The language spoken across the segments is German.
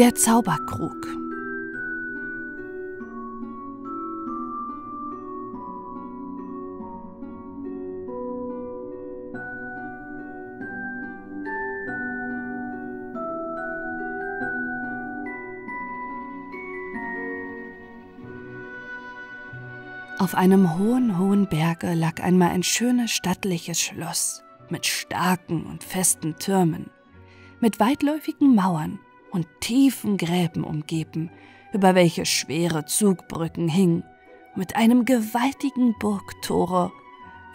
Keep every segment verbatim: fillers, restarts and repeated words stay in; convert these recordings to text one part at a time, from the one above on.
Der Zauberkrug. Auf einem hohen, hohen Berge lag einmal ein schönes, stattliches Schloss mit starken und festen Türmen, mit weitläufigen Mauern und tiefen Gräben umgeben, über welche schwere Zugbrücken hingen, mit einem gewaltigen Burgtore,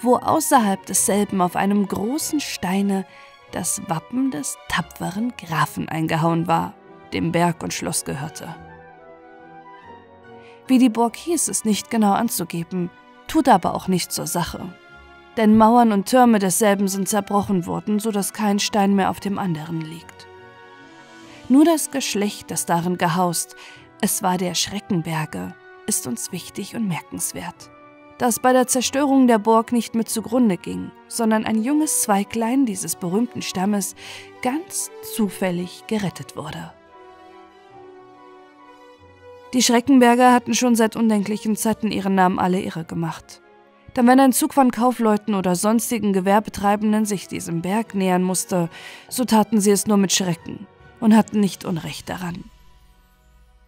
wo außerhalb desselben auf einem großen Steine das Wappen des tapferen Grafen eingehauen war, dem Berg und Schloss gehörte. Wie die Burg hieß, ist nicht genau anzugeben, tut aber auch nicht zur Sache. Denn Mauern und Türme desselben sind zerbrochen worden, so dass kein Stein mehr auf dem anderen liegt. Nur das Geschlecht, das darin gehaust, es war der Schreckenberge, ist uns wichtig und merkenswert, dass bei der Zerstörung der Burg nicht mit zugrunde ging, sondern ein junges Zweiglein dieses berühmten Stammes ganz zufällig gerettet wurde. Die Schreckenberger hatten schon seit undenklichen Zeiten ihren Namen alle irre gemacht. Denn wenn ein Zug von Kaufleuten oder sonstigen Gewerbetreibenden sich diesem Berg nähern musste, so taten sie es nur mit Schrecken und hatten nicht Unrecht daran.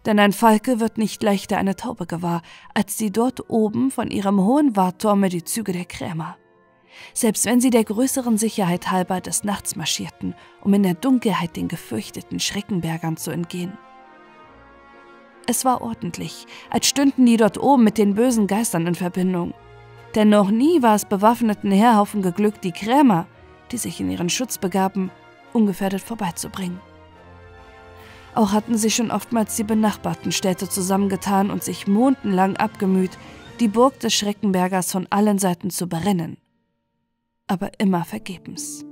Denn ein Falke wird nicht leichter eine Taube gewahr, als sie dort oben von ihrem hohen Wartturme die Züge der Krämer. Selbst wenn sie der größeren Sicherheit halber des Nachts marschierten, um in der Dunkelheit den gefürchteten Schreckenbergern zu entgehen. Es war ordentlich, als stünden die dort oben mit den bösen Geistern in Verbindung. Denn noch nie war es bewaffneten Heerhaufen geglückt, die Krämer, die sich in ihren Schutz begaben, ungefährdet vorbeizubringen. Auch hatten sich schon oftmals die benachbarten Städte zusammengetan und sich monatelang abgemüht, die Burg des Schreckenbergers von allen Seiten zu berennen. Aber immer vergebens.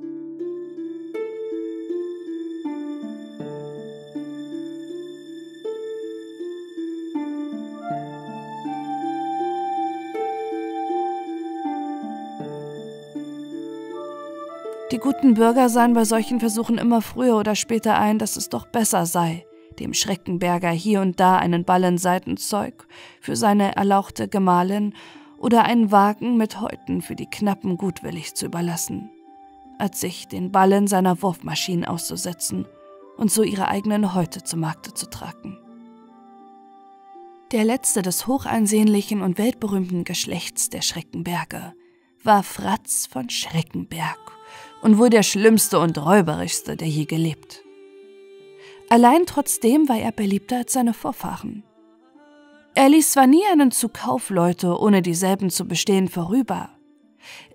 Die guten Bürger sahen bei solchen Versuchen immer früher oder später ein, dass es doch besser sei, dem Schreckenberger hier und da einen Ballen Seitenzeug für seine erlauchte Gemahlin oder einen Wagen mit Häuten für die Knappen gutwillig zu überlassen, als sich den Ballen seiner Wurfmaschinen auszusetzen und so ihre eigenen Häute zum Markte zu tragen. Der letzte des hochansehnlichen und weltberühmten Geschlechts der Schreckenberger war Fratz von Schreckenberg und wohl der schlimmste und räuberischste, der je gelebt. Allein trotzdem war er beliebter als seine Vorfahren. Er ließ zwar nie einen Zug Kaufleute, ohne dieselben zu bestehen, vorüber,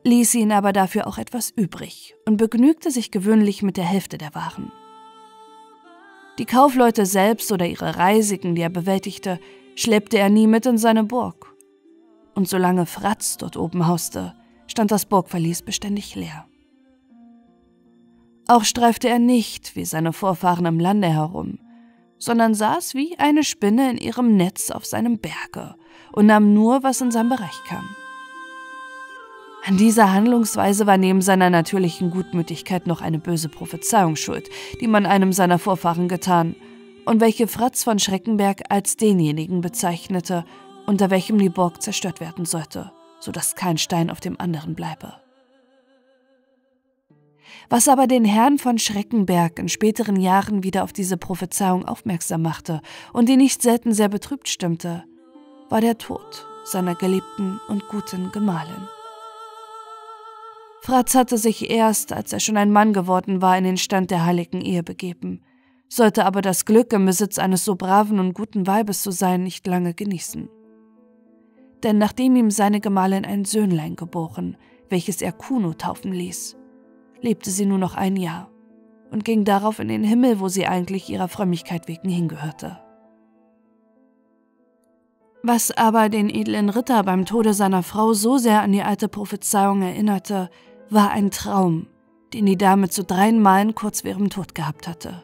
ließ ihnen aber dafür auch etwas übrig und begnügte sich gewöhnlich mit der Hälfte der Waren. Die Kaufleute selbst oder ihre Reisigen, die er bewältigte, schleppte er nie mit in seine Burg. Und solange Fratz dort oben hauste, stand das Burgverlies beständig leer. Auch streifte er nicht wie seine Vorfahren im Lande herum, sondern saß wie eine Spinne in ihrem Netz auf seinem Berge und nahm nur, was in seinen Bereich kam. An dieser Handlungsweise war neben seiner natürlichen Gutmütigkeit noch eine böse Prophezeiung schuld, die man einem seiner Vorfahren getan und welche Fratz von Schreckenberg als denjenigen bezeichnete, unter welchem die Burg zerstört werden sollte, sodass kein Stein auf dem anderen bleibe. Was aber den Herrn von Schreckenberg in späteren Jahren wieder auf diese Prophezeiung aufmerksam machte und ihn nicht selten sehr betrübt stimmte, war der Tod seiner geliebten und guten Gemahlin. Fratz hatte sich erst, als er schon ein Mann geworden war, in den Stand der heiligen Ehe begeben, sollte aber das Glück, im Besitz eines so braven und guten Weibes zu sein, nicht lange genießen. Denn nachdem ihm seine Gemahlin ein Söhnlein geboren, welches er Kuno taufen ließ, lebte sie nur noch ein Jahr und ging darauf in den Himmel, wo sie eigentlich ihrer Frömmigkeit wegen hingehörte. Was aber den edlen Ritter beim Tode seiner Frau so sehr an die alte Prophezeiung erinnerte, war ein Traum, den die Dame zu dreien Malen kurz vor ihrem Tod gehabt hatte.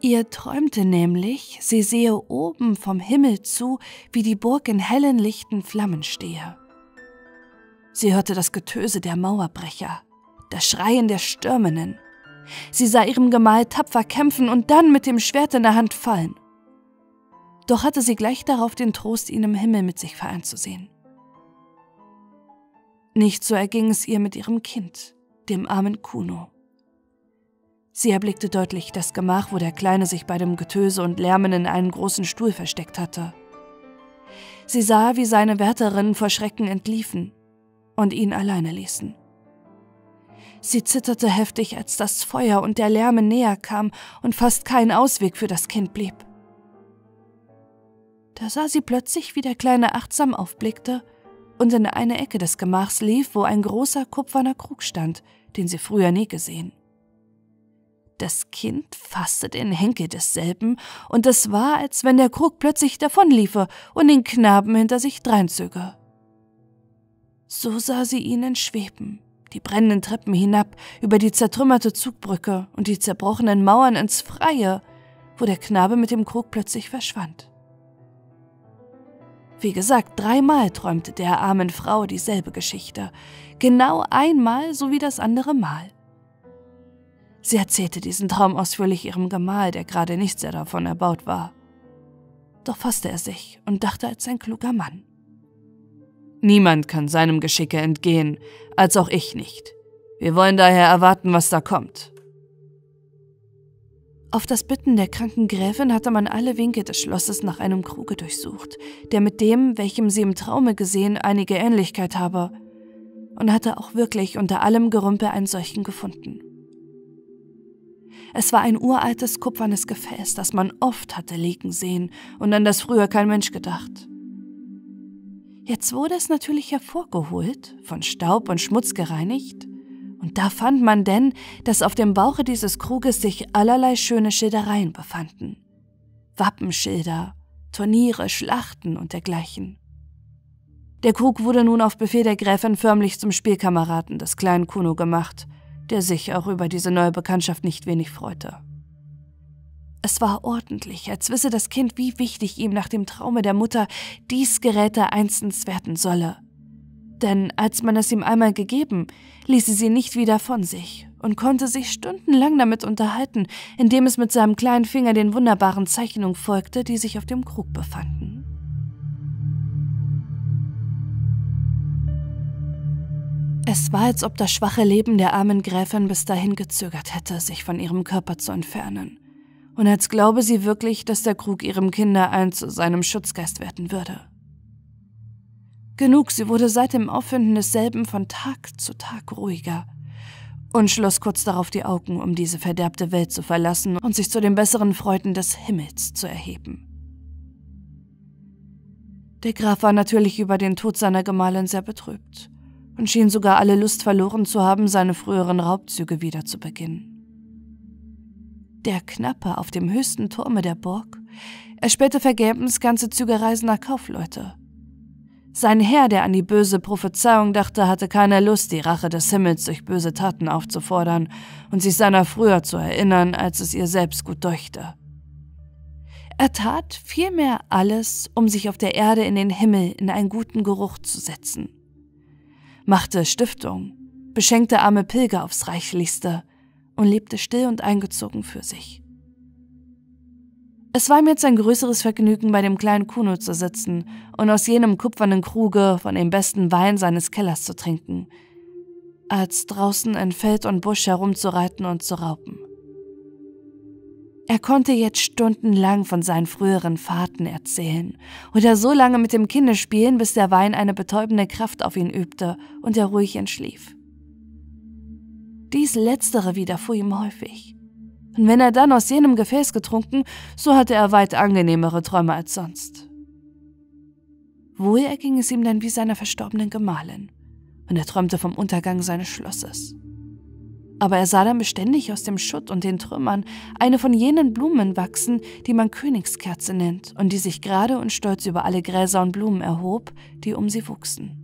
Ihr träumte nämlich, sie sehe oben vom Himmel zu, wie die Burg in hellen, lichten Flammen stehe. Sie hörte das Getöse der Mauerbrecher, das Schreien der Stürmenden, Sie sah ihrem Gemahl tapfer kämpfen und dann mit dem Schwert in der Hand fallen. Doch hatte sie gleich darauf den Trost, ihn im Himmel mit sich vereint zu sehen. Nicht so erging es ihr mit ihrem Kind, dem armen Kuno. Sie erblickte deutlich das Gemach, wo der Kleine sich bei dem Getöse und Lärmen in einen großen Stuhl versteckt hatte. Sie sah, wie seine Wärterinnen vor Schrecken entliefen und ihn alleine ließen. Sie zitterte heftig, als das Feuer und der Lärmen näher kam und fast kein Ausweg für das Kind blieb. Da sah sie plötzlich, wie der Kleine achtsam aufblickte und in eine Ecke des Gemachs lief, wo ein großer kupferner Krug stand, den sie früher nie gesehen. Das Kind fasste den Henkel desselben, und es war, als wenn der Krug plötzlich davonliefe und den Knaben hinter sich dreinzöge. So sah sie ihn schweben, die brennenden Treppen hinab, über die zertrümmerte Zugbrücke und die zerbrochenen Mauern ins Freie, wo der Knabe mit dem Krug plötzlich verschwand. Wie gesagt, dreimal träumte der armen Frau dieselbe Geschichte, genau einmal sowie das andere Mal. Sie erzählte diesen Traum ausführlich ihrem Gemahl, der gerade nicht sehr davon erbaut war. Doch fasste er sich und dachte als ein kluger Mann. Niemand kann seinem Geschicke entgehen, als auch ich nicht. Wir wollen daher erwarten, was da kommt. Auf das Bitten der kranken Gräfin hatte man alle Winkel des Schlosses nach einem Kruge durchsucht, der mit dem, welchem sie im Traume gesehen, einige Ähnlichkeit habe, und hatte auch wirklich unter allem Gerümpel einen solchen gefunden. Es war ein uraltes kupfernes Gefäß, das man oft hatte liegen sehen und an das früher kein Mensch gedacht. Jetzt wurde es natürlich hervorgeholt, von Staub und Schmutz gereinigt, und da fand man denn, dass auf dem Bauche dieses Kruges sich allerlei schöne Schildereien befanden. Wappenschilder, Turniere, Schlachten und dergleichen. Der Krug wurde nun auf Befehl der Gräfin förmlich zum Spielkameraden des kleinen Kuno gemacht, der sich auch über diese neue Bekanntschaft nicht wenig freute. Es war ordentlich, als wisse das Kind, wie wichtig ihm nach dem Traume der Mutter dies Geräte einstens werden solle. Denn als man es ihm einmal gegeben, ließ sie sie nicht wieder von sich und konnte sich stundenlang damit unterhalten, indem es mit seinem kleinen Finger den wunderbaren Zeichnungen folgte, die sich auf dem Krug befanden. Es war, als ob das schwache Leben der armen Gräfin bis dahin gezögert hätte, sich von ihrem Körper zu entfernen. Und als glaube sie wirklich, dass der Krug ihrem Kinderlein zu seinem Schutzgeist werden würde. Genug, sie wurde seit dem Auffinden desselben von Tag zu Tag ruhiger und schloss kurz darauf die Augen, um diese verderbte Welt zu verlassen und sich zu den besseren Freuden des Himmels zu erheben. Der Graf war natürlich über den Tod seiner Gemahlin sehr betrübt und schien sogar alle Lust verloren zu haben, seine früheren Raubzüge wieder zu beginnen. Der Knappe auf dem höchsten Turme der Burg erspähte vergebens ganze Zügereisen nach Kaufleute. Sein Herr, der an die böse Prophezeiung dachte, hatte keine Lust, die Rache des Himmels durch böse Taten aufzufordern und sich seiner früher zu erinnern, als es ihr selbst gut deuchte. Er tat vielmehr alles, um sich auf der Erde in den Himmel in einen guten Geruch zu setzen. Machte Stiftung, beschenkte arme Pilger aufs Reichlichste und lebte still und eingezogen für sich. Es war ihm jetzt ein größeres Vergnügen, bei dem kleinen Kuno zu sitzen und aus jenem kupfernen Kruge von dem besten Wein seines Kellers zu trinken, als draußen in Feld und Busch herumzureiten und zu rauben. Er konnte jetzt stundenlang von seinen früheren Fahrten erzählen oder so lange mit dem Kinde spielen, bis der Wein eine betäubende Kraft auf ihn übte und er ruhig entschlief. Dies Letztere widerfuhr ihm häufig. Und wenn er dann aus jenem Gefäß getrunken, so hatte er weit angenehmere Träume als sonst. Wohl erging es ihm dann wie seiner verstorbenen Gemahlin, und er träumte vom Untergang seines Schlosses. Aber er sah dann beständig aus dem Schutt und den Trümmern eine von jenen Blumen wachsen, die man Königskerze nennt und die sich gerade und stolz über alle Gräser und Blumen erhob, die um sie wuchsen.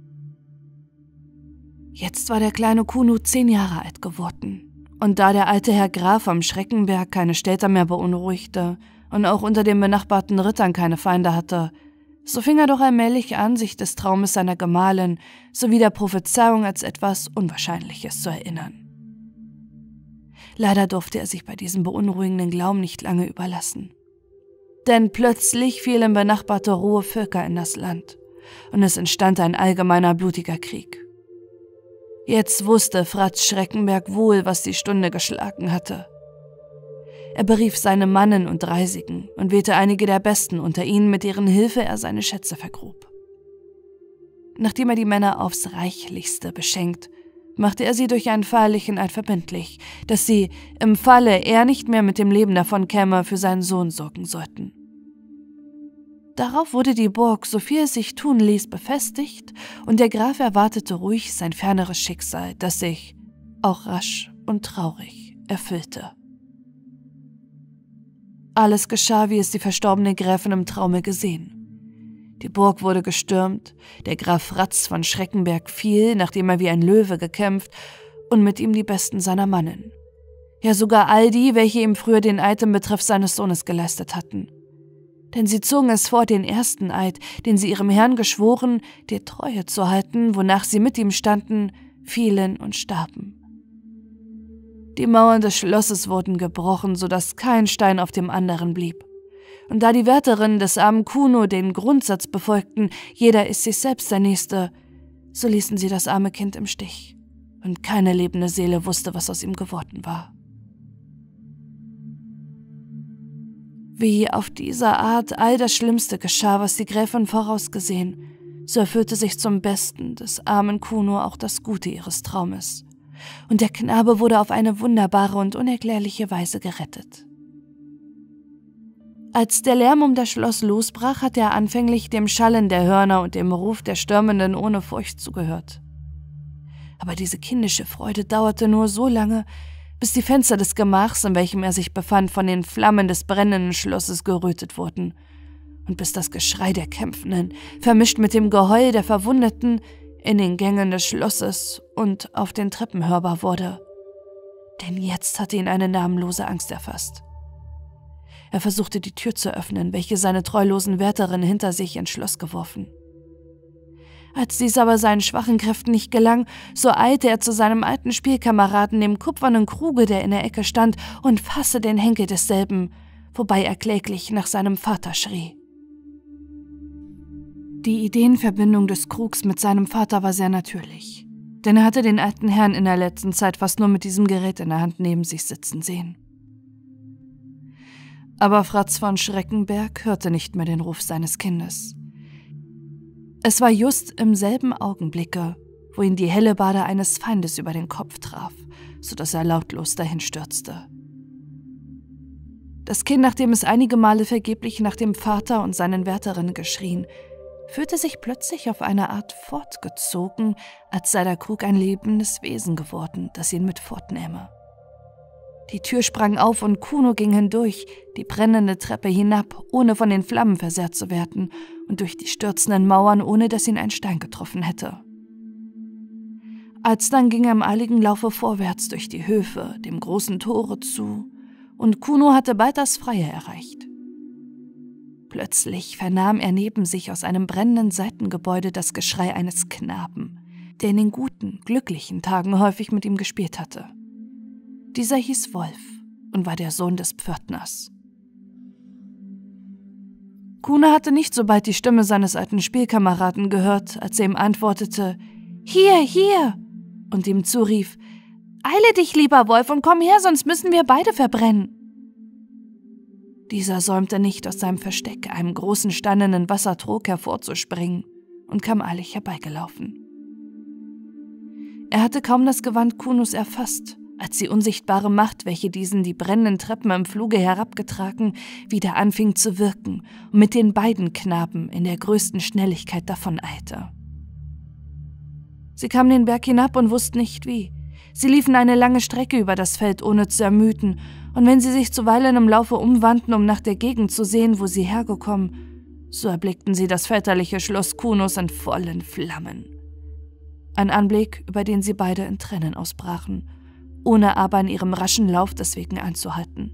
Jetzt war der kleine Kuno zehn Jahre alt geworden, und da der alte Herr Graf am Schreckenberg keine Städter mehr beunruhigte und auch unter den benachbarten Rittern keine Feinde hatte, so fing er doch allmählich an, sich des Traumes seiner Gemahlin sowie der Prophezeiung als etwas Unwahrscheinliches zu erinnern. Leider durfte er sich bei diesem beunruhigenden Glauben nicht lange überlassen. Denn plötzlich fiel im benachbarten Ruhr Völker in das Land und es entstand ein allgemeiner blutiger Krieg. Jetzt wusste Fratz Schreckenberg wohl, was die Stunde geschlagen hatte. Er berief seine Mannen und Reisigen und wählte einige der Besten unter ihnen, mit deren Hilfe er seine Schätze vergrub. Nachdem er die Männer aufs Reichlichste beschenkt, machte er sie durch einen feierlichen Eid verbindlich, dass sie, im Falle er nicht mehr mit dem Leben davonkäme, für seinen Sohn sorgen sollten. Darauf wurde die Burg, so viel es sich tun ließ, befestigt und der Graf erwartete ruhig sein ferneres Schicksal, das sich, auch rasch und traurig, erfüllte. Alles geschah, wie es die verstorbene Gräfin im Traume gesehen. Die Burg wurde gestürmt, der Graf Fratz von Schreckenberg fiel, nachdem er wie ein Löwe gekämpft und mit ihm die Besten seiner Mannen. Ja, sogar all die, welche ihm früher den Eid im Betreff seines Sohnes geleistet hatten. Denn sie zogen es vor, den ersten Eid, den sie ihrem Herrn geschworen, der Treue zu halten, wonach sie mit ihm standen, fielen und starben. Die Mauern des Schlosses wurden gebrochen, sodass kein Stein auf dem anderen blieb. Und da die Wärterinnen des armen Kuno den Grundsatz befolgten, jeder ist sich selbst der Nächste, so ließen sie das arme Kind im Stich. Und keine lebende Seele wusste, was aus ihm geworden war. Wie auf dieser Art all das Schlimmste geschah, was die Gräfin vorausgesehen, so erfüllte sich zum Besten des armen Kuno auch das Gute ihres Traumes. Und der Knabe wurde auf eine wunderbare und unerklärliche Weise gerettet. Als der Lärm um das Schloss losbrach, hatte er anfänglich dem Schallen der Hörner und dem Ruf der Stürmenden ohne Furcht zugehört. Aber diese kindische Freude dauerte nur so lange, bis die Fenster des Gemachs, in welchem er sich befand, von den Flammen des brennenden Schlosses gerötet wurden und bis das Geschrei der Kämpfenden, vermischt mit dem Geheul der Verwundeten, in den Gängen des Schlosses und auf den Treppen hörbar wurde. Denn jetzt hatte ihn eine namenlose Angst erfasst. Er versuchte, die Tür zu öffnen, welche seine treulosen Wärterinnen hinter sich ins Schloss geworfen. Als dies aber seinen schwachen Kräften nicht gelang, so eilte er zu seinem alten Spielkameraden, dem kupfernen Kruge, der in der Ecke stand, und fasste den Henkel desselben, wobei er kläglich nach seinem Vater schrie. Die Ideenverbindung des Krugs mit seinem Vater war sehr natürlich, denn er hatte den alten Herrn in der letzten Zeit fast nur mit diesem Gerät in der Hand neben sich sitzen sehen. Aber Fratz von Schreckenberg hörte nicht mehr den Ruf seines Kindes. Es war just im selben Augenblicke, wo ihn die Hellebarde eines Feindes über den Kopf traf, sodass er lautlos dahinstürzte. Das Kind, nachdem es einige Male vergeblich nach dem Vater und seinen Wärterinnen geschrien, fühlte sich plötzlich auf eine Art fortgezogen, als sei der Krug ein lebendes Wesen geworden, das ihn mit fortnähme. Die Tür sprang auf und Kuno ging hindurch, die brennende Treppe hinab, ohne von den Flammen versehrt zu werden und durch die stürzenden Mauern, ohne dass ihn ein Stein getroffen hätte. Alsdann ging er im eiligen Laufe vorwärts durch die Höfe, dem großen Tore zu, und Kuno hatte bald das Freie erreicht. Plötzlich vernahm er neben sich aus einem brennenden Seitengebäude das Geschrei eines Knaben, der in den guten, glücklichen Tagen häufig mit ihm gespielt hatte. Dieser hieß Wolf und war der Sohn des Pförtners. Kuno hatte nicht so bald die Stimme seines alten Spielkameraden gehört, als er ihm antwortete, »Hier, hier!« und ihm zurief, »Eile dich, lieber Wolf, und komm her, sonst müssen wir beide verbrennen!« Dieser säumte nicht, aus seinem Versteck, einem großen steinernen Wassertrog, hervorzuspringen und kam eilig herbeigelaufen. Er hatte kaum das Gewand Kunos erfasst, als die unsichtbare Macht, welche diesen die brennenden Treppen im Fluge herabgetragen, wieder anfing zu wirken und mit den beiden Knaben in der größten Schnelligkeit davon eilte. Sie kamen den Berg hinab und wussten nicht wie. Sie liefen eine lange Strecke über das Feld, ohne zu ermüden, und wenn sie sich zuweilen im Laufe umwandten, um nach der Gegend zu sehen, wo sie hergekommen, so erblickten sie das väterliche Schloss Kunos in vollen Flammen. Ein Anblick, über den sie beide in Tränen ausbrachen, ohne aber in ihrem raschen Lauf deswegen anzuhalten.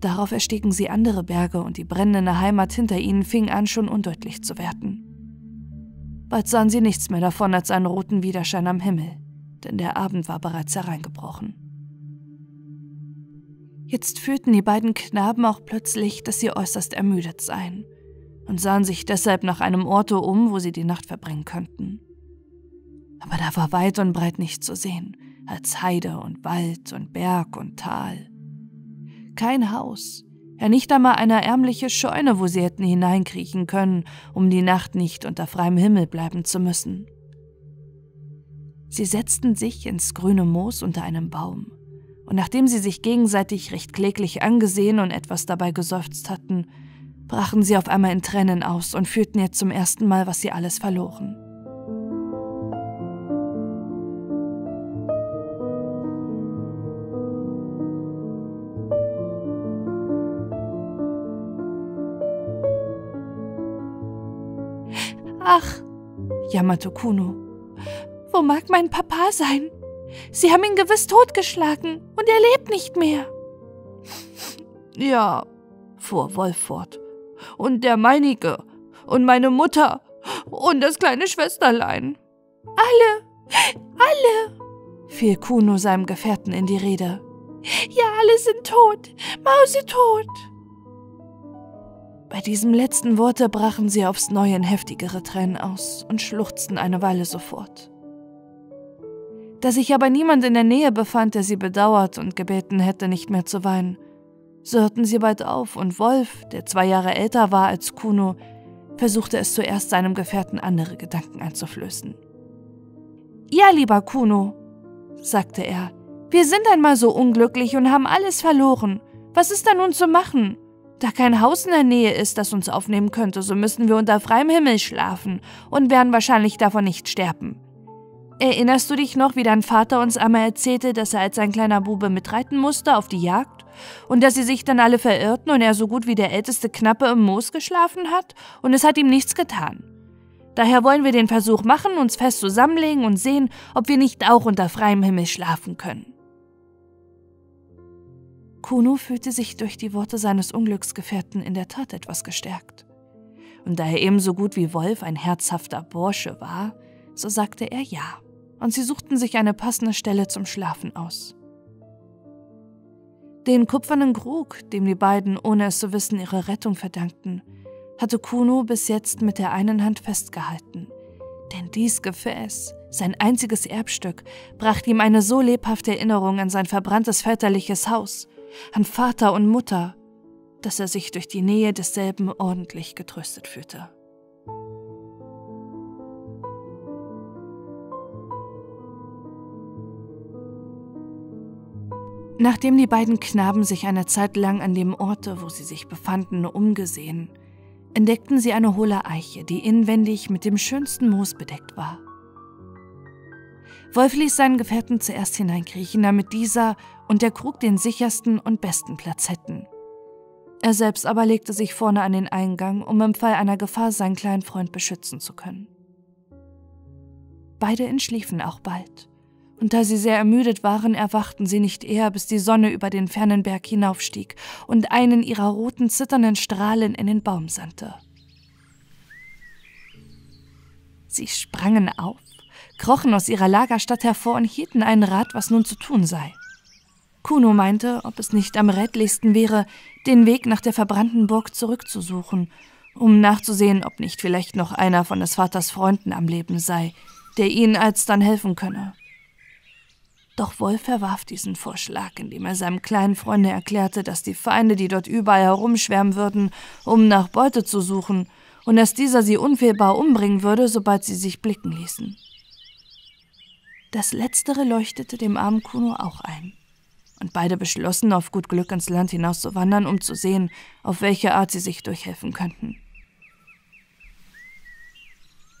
Darauf erstiegen sie andere Berge und die brennende Heimat hinter ihnen fing an, schon undeutlich zu werden. Bald sahen sie nichts mehr davon als einen roten Widerschein am Himmel, denn der Abend war bereits hereingebrochen. Jetzt fühlten die beiden Knaben auch plötzlich, dass sie äußerst ermüdet seien und sahen sich deshalb nach einem Orte um, wo sie die Nacht verbringen könnten. Aber da war weit und breit nichts zu sehen, als Heide und Wald und Berg und Tal. Kein Haus, ja nicht einmal eine ärmliche Scheune, wo sie hätten hineinkriechen können, um die Nacht nicht unter freiem Himmel bleiben zu müssen. Sie setzten sich ins grüne Moos unter einem Baum, und nachdem sie sich gegenseitig recht kläglich angesehen und etwas dabei geseufzt hatten, brachen sie auf einmal in Tränen aus und fühlten jetzt zum ersten Mal, was sie alles verloren. »Ach«, jammerte Kuno, »wo mag mein Papa sein? Sie haben ihn gewiss totgeschlagen und er lebt nicht mehr.« »Ja«, fuhr Wolf fort, »und der meinige und meine Mutter und das kleine Schwesterlein.« »Alle, alle«, fiel Kuno seinem Gefährten in die Rede. »Ja, alle sind tot, mausetot.« Bei diesem letzten Worte brachen sie aufs Neue in heftigere Tränen aus und schluchzten eine Weile sofort. Da sich aber niemand in der Nähe befand, der sie bedauert und gebeten hätte, nicht mehr zu weinen, so hörten sie bald auf und Wolf, der zwei Jahre älter war als Kuno, versuchte es zuerst seinem Gefährten andere Gedanken einzuflößen. »Ja, lieber Kuno«, sagte er, »wir sind einmal so unglücklich und haben alles verloren. Was ist da nun zu machen? Da kein Haus in der Nähe ist, das uns aufnehmen könnte, so müssen wir unter freiem Himmel schlafen und werden wahrscheinlich davon nicht sterben. Erinnerst du dich noch, wie dein Vater uns einmal erzählte, dass er als ein kleiner Bube mitreiten musste auf die Jagd und dass sie sich dann alle verirrten und er so gut wie der älteste Knappe im Moos geschlafen hat und es hat ihm nichts getan? Daher wollen wir den Versuch machen, uns fest zusammenlegen und sehen, ob wir nicht auch unter freiem Himmel schlafen können.« Kuno fühlte sich durch die Worte seines Unglücksgefährten in der Tat etwas gestärkt. Und da er ebenso gut wie Wolf ein herzhafter Bursche war, so sagte er ja, und sie suchten sich eine passende Stelle zum Schlafen aus. Den kupfernen Krug, dem die beiden, ohne es zu wissen, ihre Rettung verdankten, hatte Kuno bis jetzt mit der einen Hand festgehalten, denn dies Gefäß, sein einziges Erbstück, brachte ihm eine so lebhafte Erinnerung an sein verbranntes väterliches Haus, an Vater und Mutter, dass er sich durch die Nähe desselben ordentlich getröstet fühlte. Nachdem die beiden Knaben sich eine Zeit lang an dem Orte, wo sie sich befanden, umgesehen, entdeckten sie eine hohle Eiche, die inwendig mit dem schönsten Moos bedeckt war. Wolf ließ seinen Gefährten zuerst hineinkriechen, damit dieser und der Krug den sichersten und besten Platz hätten. Er selbst aber legte sich vorne an den Eingang, um im Fall einer Gefahr seinen kleinen Freund beschützen zu können. Beide entschliefen auch bald, und da sie sehr ermüdet waren, erwachten sie nicht eher, bis die Sonne über den fernen Berg hinaufstieg und einen ihrer roten, zitternden Strahlen in den Baum sandte. Sie sprangen auf, krochen aus ihrer Lagerstatt hervor und hielten einen Rat, was nun zu tun sei. Kuno meinte, ob es nicht am rätlichsten wäre, den Weg nach der verbrannten Burg zurückzusuchen, um nachzusehen, ob nicht vielleicht noch einer von des Vaters Freunden am Leben sei, der ihnen alsdann helfen könne. Doch Wolf verwarf diesen Vorschlag, indem er seinem kleinen Freunde erklärte, dass die Feinde, die dort überall herumschwärmen würden, um nach Beute zu suchen, und dass dieser sie unfehlbar umbringen würde, sobald sie sich blicken ließen. Das Letztere leuchtete dem armen Kuno auch ein. Und beide beschlossen, auf gut Glück ins Land hinaus zu wandern, um zu sehen, auf welche Art sie sich durchhelfen könnten.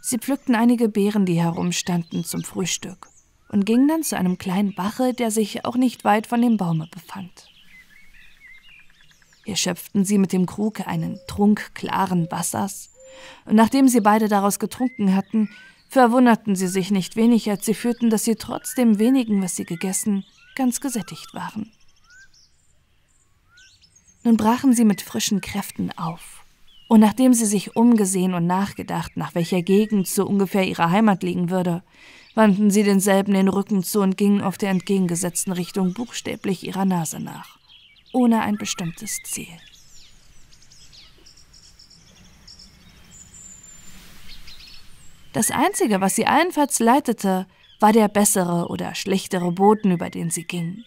Sie pflückten einige Beeren, die herumstanden, zum Frühstück und gingen dann zu einem kleinen Bache, der sich auch nicht weit von dem Baume befand. Hier schöpften sie mit dem Krug einen Trunk klaren Wassers, und nachdem sie beide daraus getrunken hatten, verwunderten sie sich nicht wenig, als sie fühlten, dass sie trotz dem wenigen, was sie gegessen, ganz gesättigt waren. Nun brachen sie mit frischen Kräften auf, und nachdem sie sich umgesehen und nachgedacht, nach welcher Gegend so ungefähr ihre Heimat liegen würde, wandten sie denselben den Rücken zu und gingen auf der entgegengesetzten Richtung buchstäblich ihrer Nase nach, ohne ein bestimmtes Ziel. Das Einzige, was sie allenfalls leitete, war der bessere oder schlechtere Boden, über den sie gingen.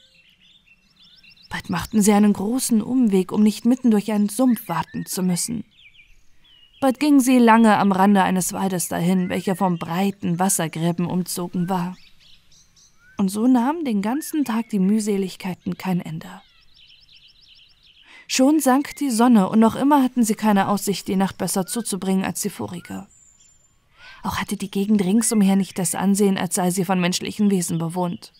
Bald machten sie einen großen Umweg, um nicht mitten durch einen Sumpf waten zu müssen. Bald gingen sie lange am Rande eines Waldes dahin, welcher von breiten Wassergräben umzogen war. Und so nahmen den ganzen Tag die Mühseligkeiten kein Ende. Schon sank die Sonne, und noch immer hatten sie keine Aussicht, die Nacht besser zuzubringen als die vorige. Auch hatte die Gegend ringsumher nicht das Ansehen, als sei sie von menschlichen Wesen bewohnt.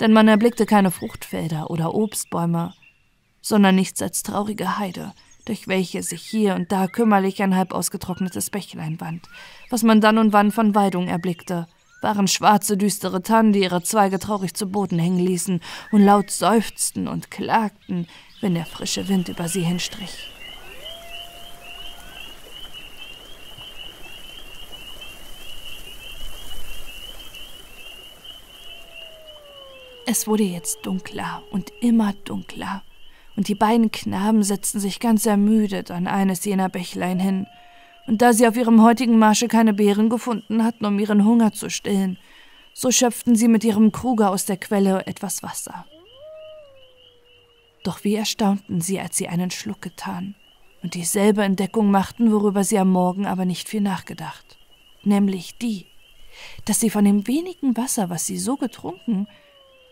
Denn man erblickte keine Fruchtfelder oder Obstbäume, sondern nichts als traurige Heide, durch welche sich hier und da kümmerlich ein halb ausgetrocknetes Bächlein wand. Was man dann und wann von Waldung erblickte, waren schwarze, düstere Tannen, die ihre Zweige traurig zu Boden hängen ließen und laut seufzten und klagten, wenn der frische Wind über sie hinstrich. Es wurde jetzt dunkler und immer dunkler, und die beiden Knaben setzten sich ganz ermüdet an eines jener Bächlein hin, und da sie auf ihrem heutigen Marsche keine Beeren gefunden hatten, um ihren Hunger zu stillen, so schöpften sie mit ihrem Kruge aus der Quelle etwas Wasser. Doch wie erstaunten sie, als sie einen Schluck getan und dieselbe Entdeckung machten, worüber sie am Morgen aber nicht viel nachgedacht, nämlich die, dass sie von dem wenigen Wasser, was sie so getrunken,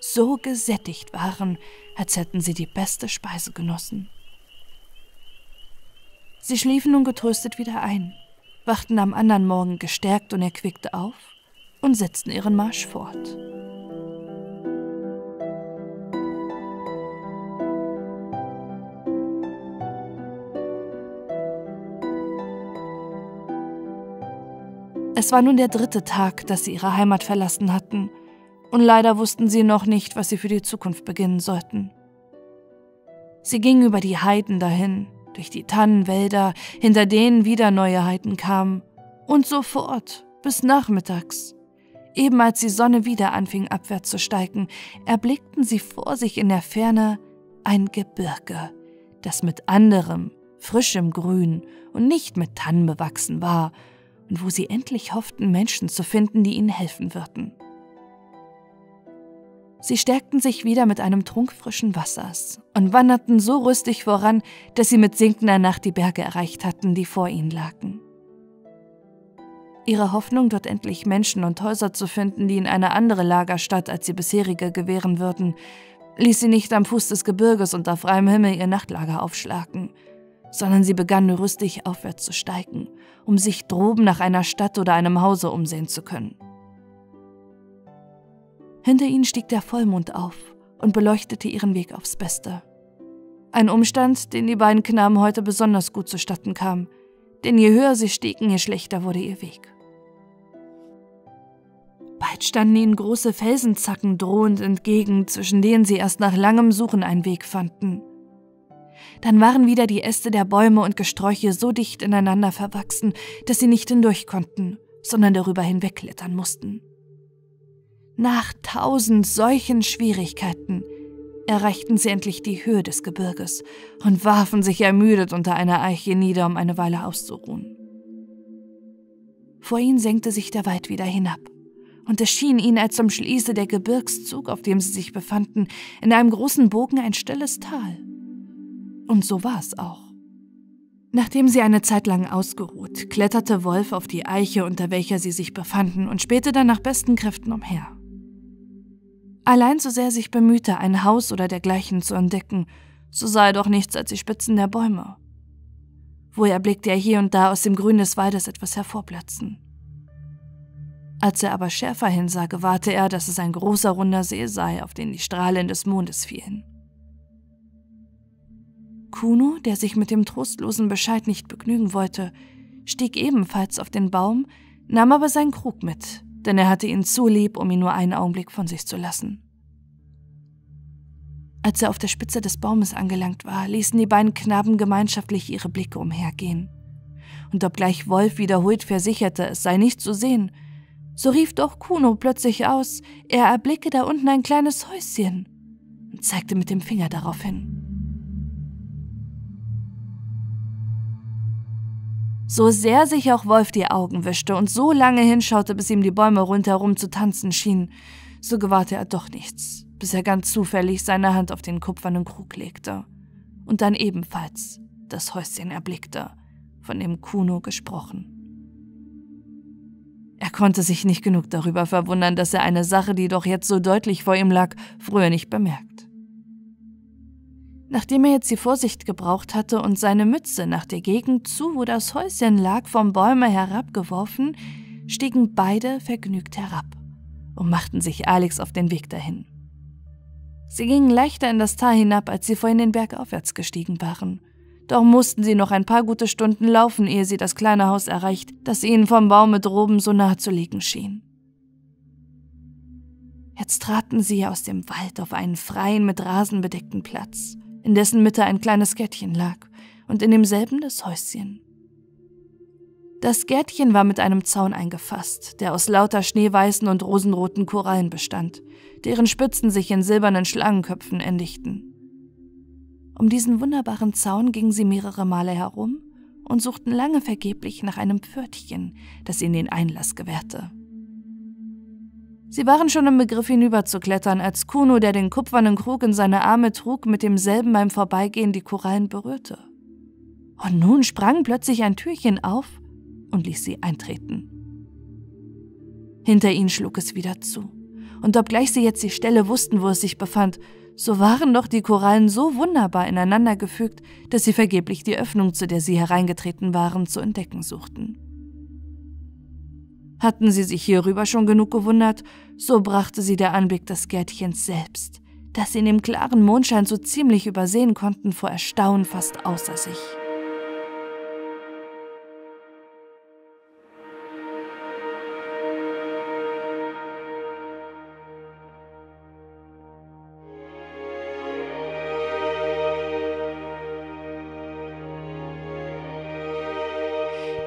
so gesättigt waren, als hätten sie die beste Speise genossen. Sie schliefen nun getröstet wieder ein, wachten am anderen Morgen gestärkt und erquickt auf und setzten ihren Marsch fort. Es war nun der dritte Tag, dass sie ihre Heimat verlassen hatten, und leider wussten sie noch nicht, was sie für die Zukunft beginnen sollten. Sie gingen über die Heiden dahin, durch die Tannenwälder, hinter denen wieder neue Heiden kamen, und so fort, bis nachmittags. Eben als die Sonne wieder anfing, abwärts zu steigen, erblickten sie vor sich in der Ferne ein Gebirge, das mit anderem, frischem Grün und nicht mit Tannen bewachsen war, und wo sie endlich hofften, Menschen zu finden, die ihnen helfen würden. Sie stärkten sich wieder mit einem Trunk frischen Wassers und wanderten so rüstig voran, dass sie mit sinkender Nacht die Berge erreicht hatten, die vor ihnen lagen. Ihre Hoffnung, dort endlich Menschen und Häuser zu finden, die in eine andere Lagerstadt als die bisherige gewähren würden, ließ sie nicht am Fuß des Gebirges unter freiem Himmel ihr Nachtlager aufschlagen, sondern sie begannen rüstig aufwärts zu steigen, um sich droben nach einer Stadt oder einem Hause umsehen zu können. Hinter ihnen stieg der Vollmond auf und beleuchtete ihren Weg aufs Beste. Ein Umstand, den die beiden Knaben heute besonders gut zustatten kam, denn je höher sie stiegen, je schlechter wurde ihr Weg. Bald standen ihnen große Felsenzacken drohend entgegen, zwischen denen sie erst nach langem Suchen einen Weg fanden. Dann waren wieder die Äste der Bäume und Gesträuche so dicht ineinander verwachsen, dass sie nicht hindurch konnten, sondern darüber hinwegklettern mussten. Nach tausend solchen Schwierigkeiten erreichten sie endlich die Höhe des Gebirges und warfen sich ermüdet unter einer Eiche nieder, um eine Weile auszuruhen. Vor ihnen senkte sich der Wald wieder hinab, und es schien ihnen, als umschließe der Gebirgszug, auf dem sie sich befanden, in einem großen Bogen ein stilles Tal. Und so war es auch. Nachdem sie eine Zeit lang ausgeruht, kletterte Wolf auf die Eiche, unter welcher sie sich befanden, und spähte dann nach besten Kräften umher. Allein so sehr sich bemühte, ein Haus oder dergleichen zu entdecken, so sah er doch nichts als die Spitzen der Bäume. Wohl erblickte er hier und da aus dem Grün des Waldes etwas hervorplatzen. Als er aber schärfer hinsah, gewahrte er, dass es ein großer, runder See sei, auf den die Strahlen des Mondes fielen. Kuno, der sich mit dem trostlosen Bescheid nicht begnügen wollte, stieg ebenfalls auf den Baum, nahm aber seinen Krug mit, denn er hatte ihn zu lieb, um ihn nur einen Augenblick von sich zu lassen. Als er auf der Spitze des Baumes angelangt war, ließen die beiden Knaben gemeinschaftlich ihre Blicke umhergehen. Und obgleich Wolf wiederholt versicherte, es sei nicht zu sehen, So rief doch Kuno plötzlich aus, er erblicke da unten ein kleines Häuschen und zeigte mit dem Finger darauf hin. So sehr sich auch Wolf die Augen wischte und so lange hinschaute, bis ihm die Bäume rundherum zu tanzen schienen, so gewahrte er doch nichts, bis er ganz zufällig seine Hand auf den kupfernen Krug legte und dann ebenfalls das Häuschen erblickte, von dem Kuno gesprochen. Er konnte sich nicht genug darüber verwundern, dass er eine Sache, die doch jetzt so deutlich vor ihm lag, früher nicht bemerkt. Nachdem er jetzt die Vorsicht gebraucht hatte und seine Mütze nach der Gegend zu, wo das Häuschen lag, vom Bäume herabgeworfen, stiegen beide vergnügt herab und machten sich Alex auf den Weg dahin. Sie gingen leichter in das Tal hinab, als sie vorhin den Berg aufwärts gestiegen waren. Doch mussten sie noch ein paar gute Stunden laufen, ehe sie das kleine Haus erreicht, das ihnen vom Baume droben so nahe zu liegen schien. Jetzt traten sie aus dem Wald auf einen freien, mit Rasen bedeckten Platz, in dessen Mitte ein kleines Gärtchen lag und in demselben das Häuschen. Das Gärtchen war mit einem Zaun eingefasst, der aus lauter schneeweißen und rosenroten Korallen bestand, deren Spitzen sich in silbernen Schlangenköpfen endigten. Um diesen wunderbaren Zaun gingen sie mehrere Male herum und suchten lange vergeblich nach einem Pförtchen, das ihnen den Einlass gewährte. Sie waren schon im Begriff, hinüberzuklettern, als Kuno, der den kupfernen Krug in seine Arme trug, mit demselben beim Vorbeigehen die Korallen berührte. Und nun sprang plötzlich ein Türchen auf und ließ sie eintreten. Hinter ihnen schlug es wieder zu, und obgleich sie jetzt die Stelle wussten, wo es sich befand, so waren doch die Korallen so wunderbar ineinander gefügt, dass sie vergeblich die Öffnung, zu der sie hereingetreten waren, zu entdecken suchten. Hatten sie sich hierüber schon genug gewundert, so brachte sie der Anblick des Gärtchens selbst, das sie in dem klaren Mondschein so ziemlich übersehen konnten, vor Erstaunen fast außer sich.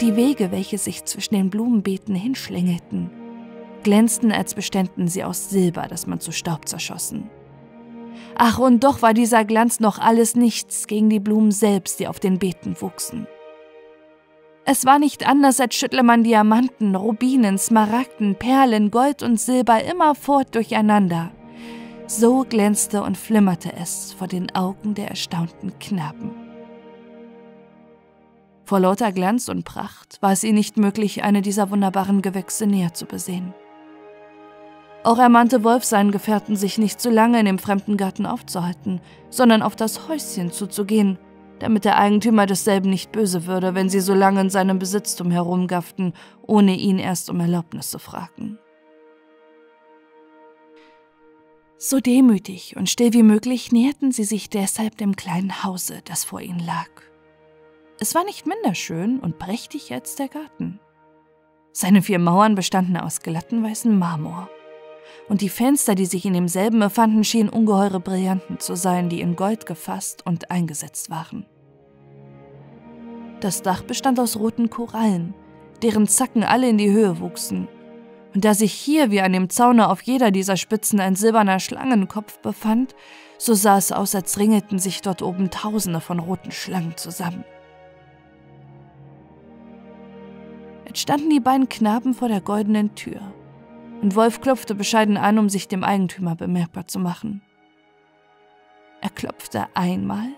Die Wege, welche sich zwischen den Blumenbeeten hinschlängelten, glänzten, als beständen sie aus Silber, das man zu Staub zerschossen. Ach, und doch war dieser Glanz noch alles nichts gegen die Blumen selbst, die auf den Beeten wuchsen. Es war nicht anders, als schüttle man Diamanten, Rubinen, Smaragden, Perlen, Gold und Silber immerfort durcheinander. So glänzte und flimmerte es vor den Augen der erstaunten Knaben. Vor lauter Glanz und Pracht war es ihnen nicht möglich, eine dieser wunderbaren Gewächse näher zu besehen. Auch ermahnte Wolf seinen Gefährten, sich nicht zu lange in dem fremden Garten aufzuhalten, sondern auf das Häuschen zuzugehen, damit der Eigentümer desselben nicht böse würde, wenn sie so lange in seinem Besitztum herumgafften, ohne ihn erst um Erlaubnis zu fragen. So demütig und still wie möglich näherten sie sich deshalb dem kleinen Hause, das vor ihnen lag. Es war nicht minder schön und prächtig als der Garten. Seine vier Mauern bestanden aus glatten weißen Marmor, und die Fenster, die sich in demselben befanden, schienen ungeheure Brillanten zu sein, die in Gold gefasst und eingesetzt waren. Das Dach bestand aus roten Korallen, deren Zacken alle in die Höhe wuchsen, und da sich hier wie an dem Zaune auf jeder dieser Spitzen ein silberner Schlangenkopf befand, so sah es aus, als ringelten sich dort oben Tausende von roten Schlangen zusammen. Standen die beiden Knaben vor der goldenen Tür, und Wolf klopfte bescheiden an, um sich dem Eigentümer bemerkbar zu machen. Er klopfte einmal,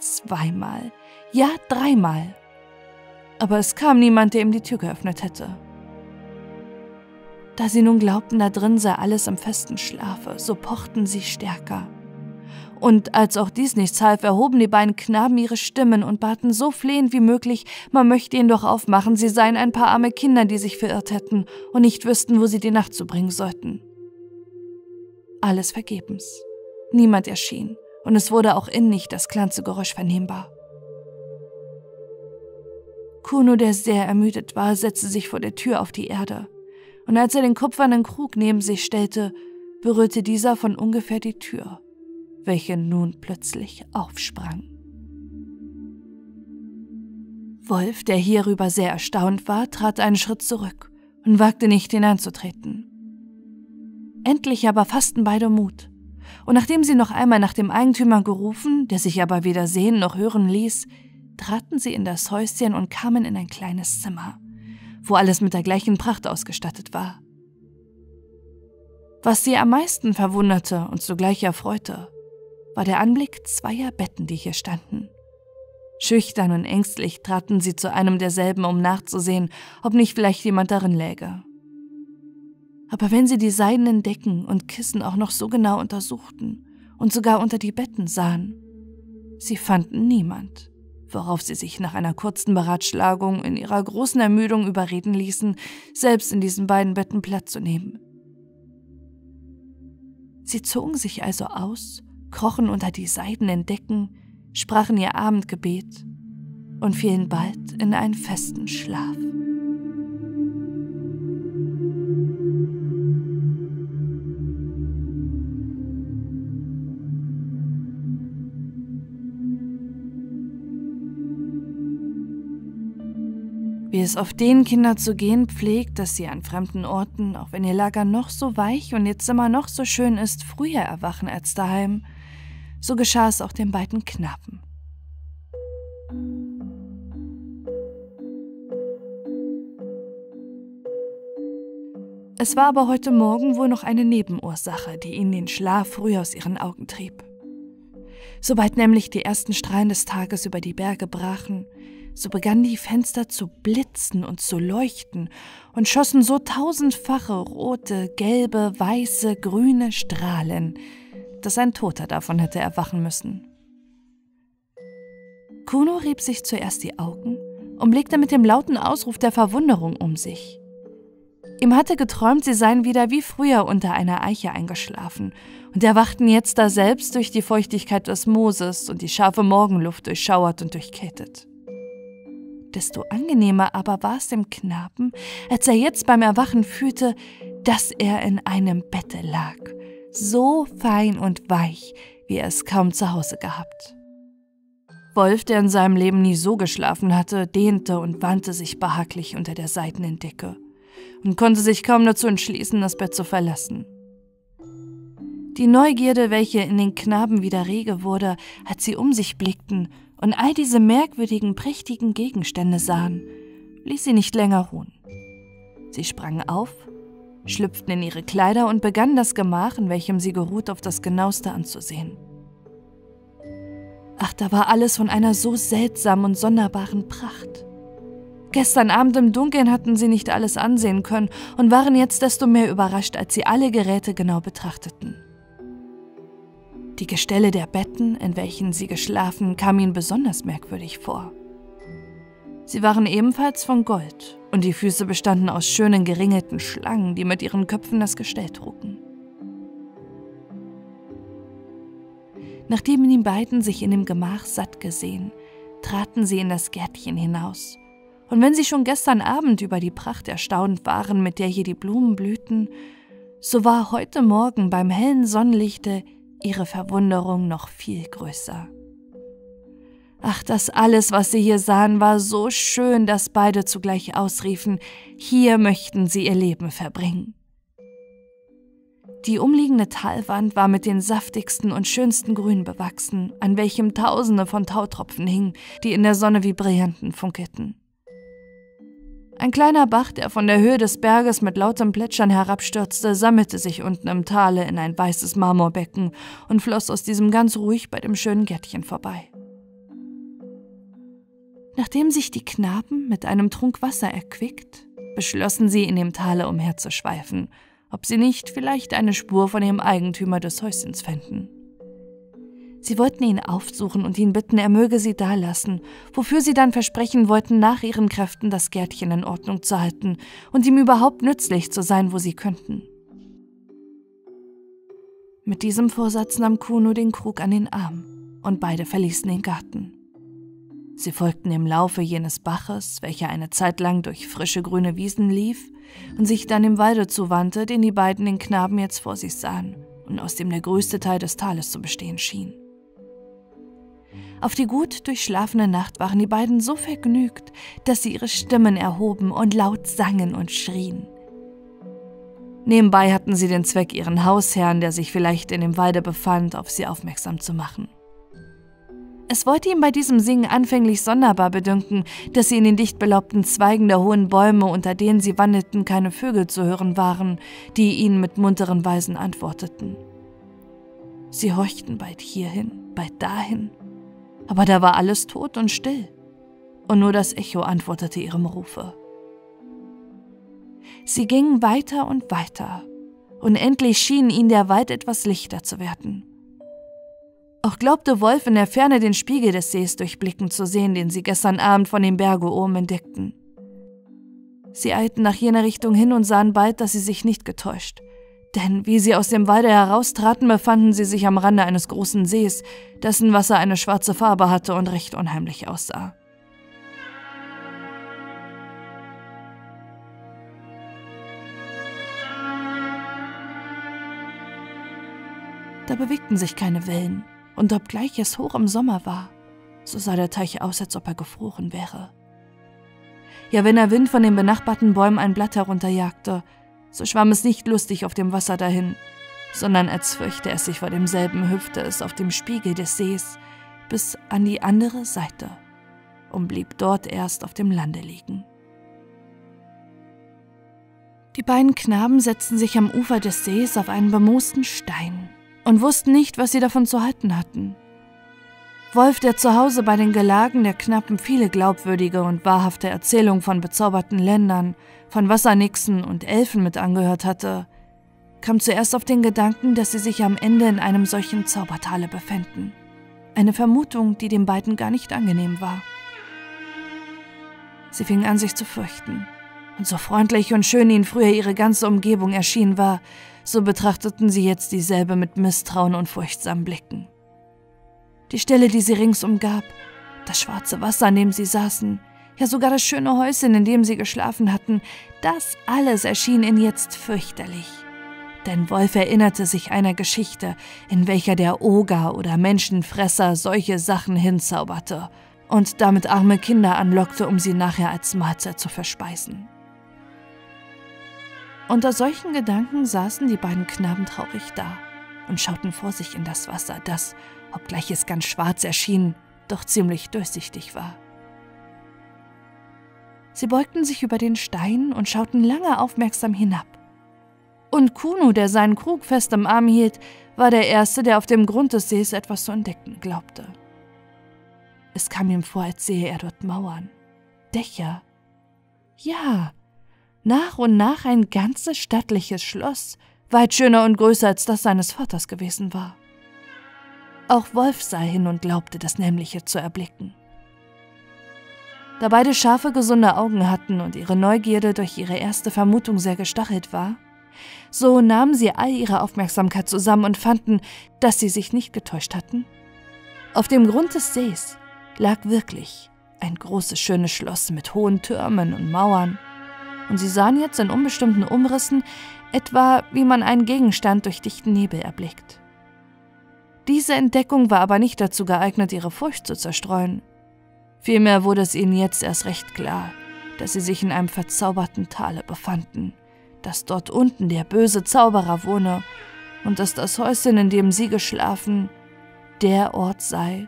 zweimal, ja dreimal, aber es kam niemand, der ihm die Tür geöffnet hätte. Da sie nun glaubten, da drin sei alles im festen Schlafe, so pochten sie stärker. Und als auch dies nichts half, erhoben die beiden Knaben ihre Stimmen und baten so flehend wie möglich, man möchte ihn doch aufmachen, sie seien ein paar arme Kinder, die sich verirrt hätten und nicht wüssten, wo sie die Nacht zubringen sollten. Alles vergebens. Niemand erschien, und es wurde auch innen nicht das kleinste Geräusch vernehmbar. Kuno, der sehr ermüdet war, setzte sich vor der Tür auf die Erde, und als er den kupfernen Krug neben sich stellte, berührte dieser von ungefähr die Tür, welche nun plötzlich aufsprang. Wolf, der hierüber sehr erstaunt war, trat einen Schritt zurück und wagte nicht, ihn anzutreten. Endlich aber fassten beide Mut, und nachdem sie noch einmal nach dem Eigentümer gerufen, der sich aber weder sehen noch hören ließ, traten sie in das Häuschen und kamen in ein kleines Zimmer, wo alles mit der gleichen Pracht ausgestattet war. Was sie am meisten verwunderte und zugleich erfreute, war der Anblick zweier Betten, die hier standen. Schüchtern und ängstlich traten sie zu einem derselben, um nachzusehen, ob nicht vielleicht jemand darin läge. Aber wenn sie die seidenen Decken und Kissen auch noch so genau untersuchten und sogar unter die Betten sahen, sie fanden niemand, worauf sie sich nach einer kurzen Beratschlagung in ihrer großen Ermüdung überreden ließen, selbst in diesen beiden Betten Platz zu nehmen. Sie zogen sich also aus, krochen unter die seidenen Decken, sprachen ihr Abendgebet und fielen bald in einen festen Schlaf. Wie es oft den Kindern zu gehen pflegt, dass sie an fremden Orten, auch wenn ihr Lager noch so weich und ihr Zimmer noch so schön ist, früher erwachen als daheim, so geschah es auch den beiden Knaben. Es war aber heute Morgen wohl noch eine Nebenursache, die ihnen den Schlaf früh aus ihren Augen trieb. Sobald nämlich die ersten Strahlen des Tages über die Berge brachen, so begannen die Fenster zu blitzen und zu leuchten und schossen so tausendfache rote, gelbe, weiße, grüne Strahlen, dass ein Toter davon hätte erwachen müssen. Kuno rieb sich zuerst die Augen und blickte mit dem lauten Ausruf der Verwunderung um sich. Ihm hatte geträumt, sie seien wieder wie früher unter einer Eiche eingeschlafen und erwachten jetzt daselbst durch die Feuchtigkeit des Mooses und die scharfe Morgenluft durchschauert und durchkältet. Desto angenehmer aber war es dem Knaben, als er jetzt beim Erwachen fühlte, dass er in einem Bette lag, so fein und weich, wie er es kaum zu Hause gehabt. Wolf, der in seinem Leben nie so geschlafen hatte, dehnte und wandte sich behaglich unter der seidenen Decke und konnte sich kaum dazu entschließen, das Bett zu verlassen. Die Neugierde, welche in den Knaben wieder rege wurde, als sie um sich blickten und all diese merkwürdigen, prächtigen Gegenstände sahen, ließ sie nicht länger ruhen. Sie sprangen auf, schlüpften in ihre Kleider und begannen das Gemach, in welchem sie geruht, auf das Genaueste anzusehen. Ach, da war alles von einer so seltsamen und sonderbaren Pracht. Gestern Abend im Dunkeln hatten sie nicht alles ansehen können und waren jetzt desto mehr überrascht, als sie alle Geräte genau betrachteten. Die Gestelle der Betten, in welchen sie geschlafen, kam ihnen besonders merkwürdig vor. Sie waren ebenfalls von Gold und die Füße bestanden aus schönen geringelten Schlangen, die mit ihren Köpfen das Gestell trugen. Nachdem die beiden sich in dem Gemach satt gesehen, traten sie in das Gärtchen hinaus. Und wenn sie schon gestern Abend über die Pracht erstaunt waren, mit der hier die Blumen blühten, so war heute Morgen beim hellen Sonnenlichte ihre Verwunderung noch viel größer. Ach, das alles, was sie hier sahen, war so schön, dass beide zugleich ausriefen, hier möchten sie ihr Leben verbringen. Die umliegende Talwand war mit den saftigsten und schönsten Grün bewachsen, an welchem Tausende von Tautropfen hingen, die in der Sonne wie Brillanten funkelten. Ein kleiner Bach, der von der Höhe des Berges mit lautem Plätschern herabstürzte, sammelte sich unten im Tale in ein weißes Marmorbecken und floss aus diesem ganz ruhig bei dem schönen Gärtchen vorbei. Nachdem sich die Knaben mit einem Trunk Wasser erquickt, beschlossen sie, in dem Tale umherzuschweifen, ob sie nicht vielleicht eine Spur von dem Eigentümer des Häuschens fänden. Sie wollten ihn aufsuchen und ihn bitten, er möge sie dalassen, wofür sie dann versprechen wollten, nach ihren Kräften das Gärtchen in Ordnung zu halten und ihm überhaupt nützlich zu sein, wo sie könnten. Mit diesem Vorsatz nahm Kuno den Krug an den Arm und beide verließen den Garten. Sie folgten im Laufe jenes Baches, welcher eine Zeit lang durch frische grüne Wiesen lief und sich dann dem Walde zuwandte, den die beiden den Knaben jetzt vor sich sahen und aus dem der größte Teil des Tales zu bestehen schien. Auf die gut durchschlafene Nacht waren die beiden so vergnügt, dass sie ihre Stimmen erhoben und laut sangen und schrien. Nebenbei hatten sie den Zweck, ihren Hausherrn, der sich vielleicht in dem Walde befand, auf sie aufmerksam zu machen. Es wollte ihm bei diesem Singen anfänglich sonderbar bedünken, dass sie in den dicht belaubten Zweigen der hohen Bäume, unter denen sie wandelten, keine Vögel zu hören waren, die ihnen mit munteren Weisen antworteten. Sie horchten bald hierhin, bald dahin, aber da war alles tot und still, und nur das Echo antwortete ihrem Rufe. Sie gingen weiter und weiter, und endlich schien ihnen der Wald etwas lichter zu werden. Auch glaubte Wolf in der Ferne den Spiegel des Sees durchblicken zu sehen, den sie gestern Abend von dem Berge oben entdeckten. Sie eilten nach jener Richtung hin und sahen bald, dass sie sich nicht getäuscht. Denn wie sie aus dem Walde heraustraten, befanden sie sich am Rande eines großen Sees, dessen Wasser eine schwarze Farbe hatte und recht unheimlich aussah. Da bewegten sich keine Wellen. Und obgleich es hoch im Sommer war, so sah der Teich aus, als ob er gefroren wäre. Ja, wenn der Wind von den benachbarten Bäumen ein Blatt herunterjagte, so schwamm es nicht lustig auf dem Wasser dahin, sondern als fürchte es sich vor demselben, hüpfte es auf dem Spiegel des Sees bis an die andere Seite und blieb dort erst auf dem Lande liegen. Die beiden Knaben setzten sich am Ufer des Sees auf einen bemoosten Stein und wussten nicht, was sie davon zu halten hatten. Wolf, der zu Hause bei den Gelagen der Knappen viele glaubwürdige und wahrhafte Erzählungen von bezauberten Ländern, von Wassernixen und Elfen mit angehört hatte, kam zuerst auf den Gedanken, dass sie sich am Ende in einem solchen Zaubertale befänden. Eine Vermutung, die den beiden gar nicht angenehm war. Sie fingen an, sich zu fürchten. Und so freundlich und schön ihnen früher ihre ganze Umgebung erschienen war, so betrachteten sie jetzt dieselbe mit Misstrauen und furchtsamen Blicken. Die Stelle, die sie rings umgab, das schwarze Wasser, an dem sie saßen, ja sogar das schöne Häuschen, in dem sie geschlafen hatten, das alles erschien ihnen jetzt fürchterlich. Denn Wolf erinnerte sich einer Geschichte, in welcher der Oger oder Menschenfresser solche Sachen hinzauberte und damit arme Kinder anlockte, um sie nachher als Mahlzeit zu verspeisen. Unter solchen Gedanken saßen die beiden Knaben traurig da und schauten vor sich in das Wasser, das, obgleich es ganz schwarz erschien, doch ziemlich durchsichtig war. Sie beugten sich über den Stein und schauten lange aufmerksam hinab. Und Kuno, der seinen Krug fest im Arm hielt, war der Erste, der auf dem Grund des Sees etwas zu entdecken glaubte. Es kam ihm vor, als sehe er dort Mauern, Dächer, ja, nach und nach ein ganzes stattliches Schloss, weit schöner und größer als das seines Vaters gewesen war. Auch Wolf sah hin und glaubte, das Nämliche zu erblicken. Da beide scharfe, gesunde Augen hatten und ihre Neugierde durch ihre erste Vermutung sehr gestachelt war, so nahmen sie all ihre Aufmerksamkeit zusammen und fanden, dass sie sich nicht getäuscht hatten. Auf dem Grund des Sees lag wirklich ein großes, schönes Schloss mit hohen Türmen und Mauern, und sie sahen jetzt in unbestimmten Umrissen etwa, wie man einen Gegenstand durch dichten Nebel erblickt. Diese Entdeckung war aber nicht dazu geeignet, ihre Furcht zu zerstreuen. Vielmehr wurde es ihnen jetzt erst recht klar, dass sie sich in einem verzauberten Tale befanden, dass dort unten der böse Zauberer wohne und dass das Häuschen, in dem sie geschlafen, der Ort sei,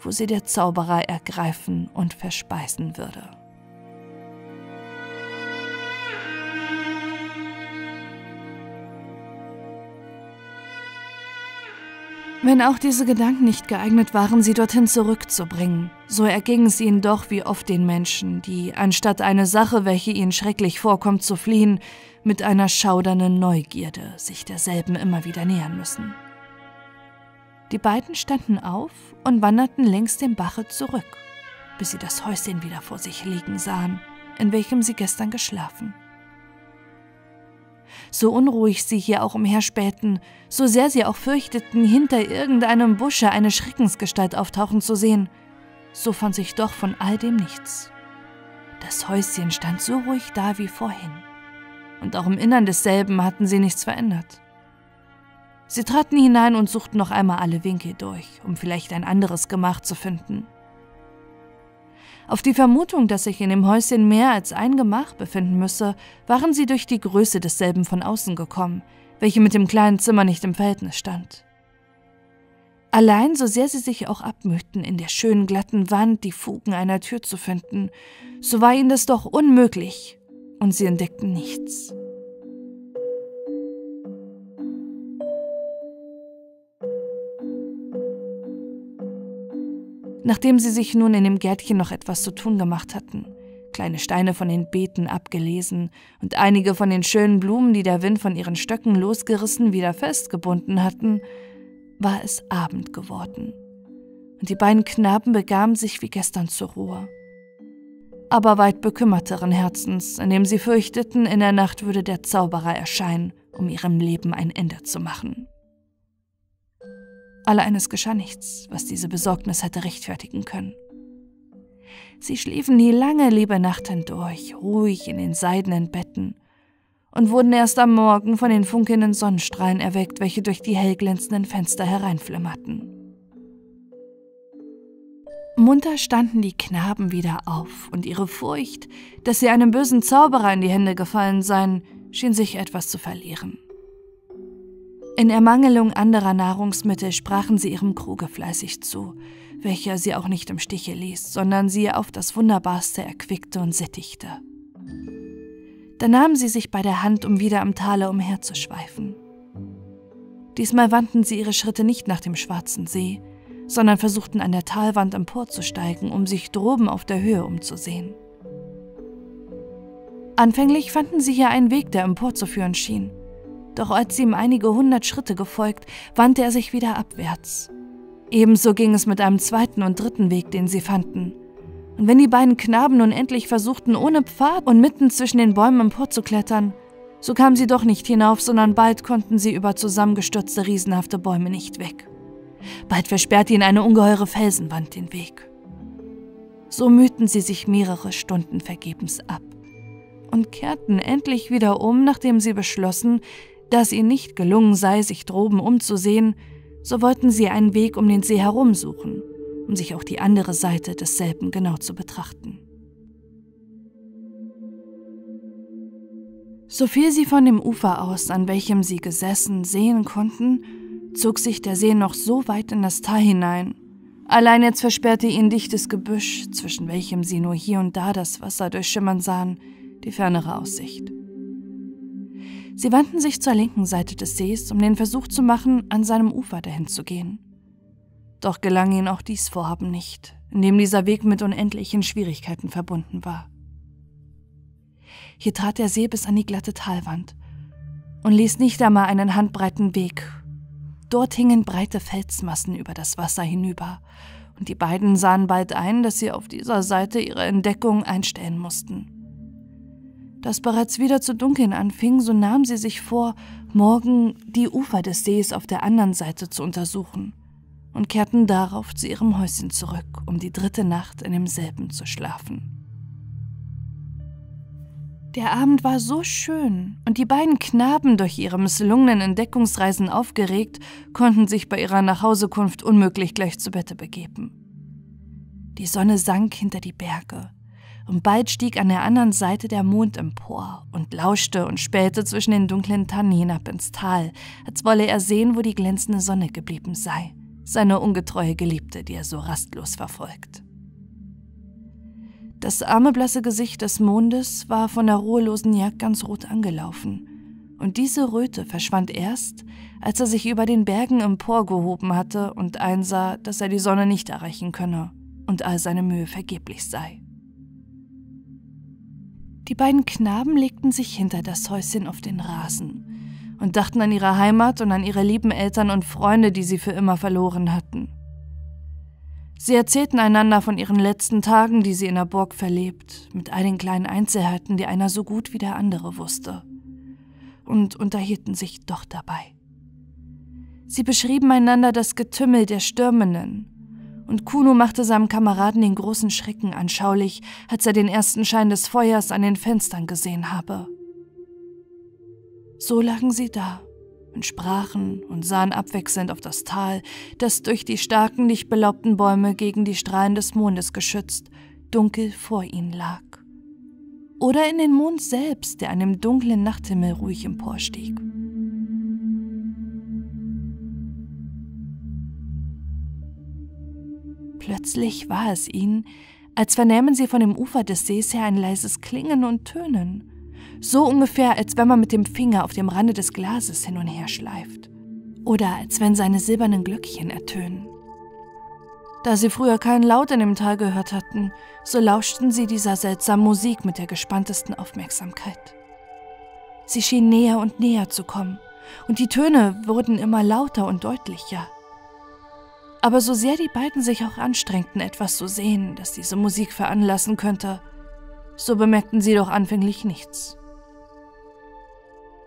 wo sie der Zauberer ergreifen und verspeisen würde. Wenn auch diese Gedanken nicht geeignet waren, sie dorthin zurückzubringen, so erging es ihnen doch wie oft den Menschen, die, anstatt eine Sache, welche ihnen schrecklich vorkommt, zu fliehen, mit einer schaudernden Neugierde sich derselben immer wieder nähern müssen. Die beiden standen auf und wanderten längs dem Bache zurück, bis sie das Häuschen wieder vor sich liegen sahen, in welchem sie gestern geschlafen. So unruhig sie hier auch umherspähten, so sehr sie auch fürchteten, hinter irgendeinem Busche eine Schreckensgestalt auftauchen zu sehen, so fand sich doch von all dem nichts. Das Häuschen stand so ruhig da wie vorhin, und auch im Innern desselben hatten sie nichts verändert. Sie traten hinein und suchten noch einmal alle Winkel durch, um vielleicht ein anderes Gemach zu finden. Auf die Vermutung, dass sich in dem Häuschen mehr als ein Gemach befinden müsse, waren sie durch die Größe desselben von außen gekommen, welche mit dem kleinen Zimmer nicht im Verhältnis stand. Allein, so sehr sie sich auch abmühten, in der schönen glatten Wand die Fugen einer Tür zu finden, so war ihnen das doch unmöglich, und sie entdeckten nichts. Nachdem sie sich nun in dem Gärtchen noch etwas zu tun gemacht hatten, kleine Steine von den Beeten abgelesen und einige von den schönen Blumen, die der Wind von ihren Stöcken losgerissen, wieder festgebunden hatten, war es Abend geworden. Und die beiden Knaben begaben sich wie gestern zur Ruhe. Aber weit bekümmerteren Herzens, indem sie fürchteten, in der Nacht würde der Zauberer erscheinen, um ihrem Leben ein Ende zu machen. Allein es geschah nichts, was diese Besorgnis hätte rechtfertigen können. Sie schliefen die lange, liebe Nacht hindurch, ruhig in den seidenen Betten und wurden erst am Morgen von den funkelnden Sonnenstrahlen erweckt, welche durch die hellglänzenden Fenster hereinflimmerten. Munter standen die Knaben wieder auf, und ihre Furcht, dass sie einem bösen Zauberer in die Hände gefallen seien, schien sich etwas zu verlieren. In Ermangelung anderer Nahrungsmittel sprachen sie ihrem Kruge fleißig zu, welcher sie auch nicht im Stiche ließ, sondern sie auf das Wunderbarste erquickte und sättigte. Da nahmen sie sich bei der Hand, um wieder am Tale umherzuschweifen. Diesmal wandten sie ihre Schritte nicht nach dem schwarzen See, sondern versuchten an der Talwand emporzusteigen, um sich droben auf der Höhe umzusehen. Anfänglich fanden sie hier einen Weg, der emporzuführen schien. Doch als sie ihm einige hundert Schritte gefolgt, wandte er sich wieder abwärts. Ebenso ging es mit einem zweiten und dritten Weg, den sie fanden. Und wenn die beiden Knaben nun endlich versuchten, ohne Pfad und mitten zwischen den Bäumen emporzuklettern, so kamen sie doch nicht hinauf, sondern bald konnten sie über zusammengestürzte, riesenhafte Bäume nicht weg. Bald versperrte ihnen eine ungeheure Felsenwand den Weg. So mühten sie sich mehrere Stunden vergebens ab und kehrten endlich wieder um, nachdem sie beschlossen, dass ihnen nicht gelungen sei, sich droben umzusehen, so wollten sie einen Weg um den See herum suchen, um sich auch die andere Seite desselben genau zu betrachten. Soviel sie von dem Ufer aus, an welchem sie gesessen, sehen konnten, zog sich der See noch so weit in das Tal hinein. Allein jetzt versperrte ihnen dichtes Gebüsch, zwischen welchem sie nur hier und da das Wasser durchschimmern sahen, die fernere Aussicht. Sie wandten sich zur linken Seite des Sees, um den Versuch zu machen, an seinem Ufer dahin zu gehen. Doch gelang ihnen auch dies Vorhaben nicht, indem dieser Weg mit unendlichen Schwierigkeiten verbunden war. Hier trat der See bis an die glatte Talwand und ließ nicht einmal einen handbreiten Weg. Dort hingen breite Felsmassen über das Wasser hinüber, und die beiden sahen bald ein, dass sie auf dieser Seite ihre Entdeckung einstellen mussten. Da es bereits wieder zu dunkeln anfing, so nahmen sie sich vor, morgen die Ufer des Sees auf der anderen Seite zu untersuchen und kehrten darauf zu ihrem Häuschen zurück, um die dritte Nacht in demselben zu schlafen. Der Abend war so schön, und die beiden Knaben, durch ihre misslungenen Entdeckungsreisen aufgeregt, konnten sich bei ihrer Nachhausekunft unmöglich gleich zu Bette begeben. Die Sonne sank hinter die Berge, und bald stieg an der anderen Seite der Mond empor und lauschte und spähte zwischen den dunklen Tannen hinab ins Tal, als wolle er sehen, wo die glänzende Sonne geblieben sei, seine ungetreue Geliebte, die er so rastlos verfolgt. Das arme, blasse Gesicht des Mondes war von der ruhelosen Jagd ganz rot angelaufen, und diese Röte verschwand erst, als er sich über den Bergen emporgehoben hatte und einsah, dass er die Sonne nicht erreichen könne und all seine Mühe vergeblich sei. Die beiden Knaben legten sich hinter das Häuschen auf den Rasen und dachten an ihre Heimat und an ihre lieben Eltern und Freunde, die sie für immer verloren hatten. Sie erzählten einander von ihren letzten Tagen, die sie in der Burg verlebt, mit all den kleinen Einzelheiten, die einer so gut wie der andere wusste, und unterhielten sich doch dabei. Sie beschrieben einander das Getümmel der Stürmenden, und Kuno machte seinem Kameraden den großen Schrecken anschaulich, als er den ersten Schein des Feuers an den Fenstern gesehen habe. So lagen sie da und sprachen und sahen abwechselnd auf das Tal, das durch die starken, dicht belaubten Bäume gegen die Strahlen des Mondes geschützt, dunkel vor ihnen lag. Oder in den Mond selbst, der an dem dunklen Nachthimmel ruhig emporstieg. Plötzlich war es ihnen, als vernähmen sie von dem Ufer des Sees her ein leises Klingen und Tönen. So ungefähr, als wenn man mit dem Finger auf dem Rande des Glases hin und her schleift. Oder als wenn seine silbernen Glöckchen ertönen. Da sie früher keinen Laut in dem Tal gehört hatten, so lauschten sie dieser seltsamen Musik mit der gespanntesten Aufmerksamkeit. Sie schien näher und näher zu kommen, und die Töne wurden immer lauter und deutlicher. Aber so sehr die beiden sich auch anstrengten, etwas zu sehen, das diese Musik veranlassen könnte, so bemerkten sie doch anfänglich nichts.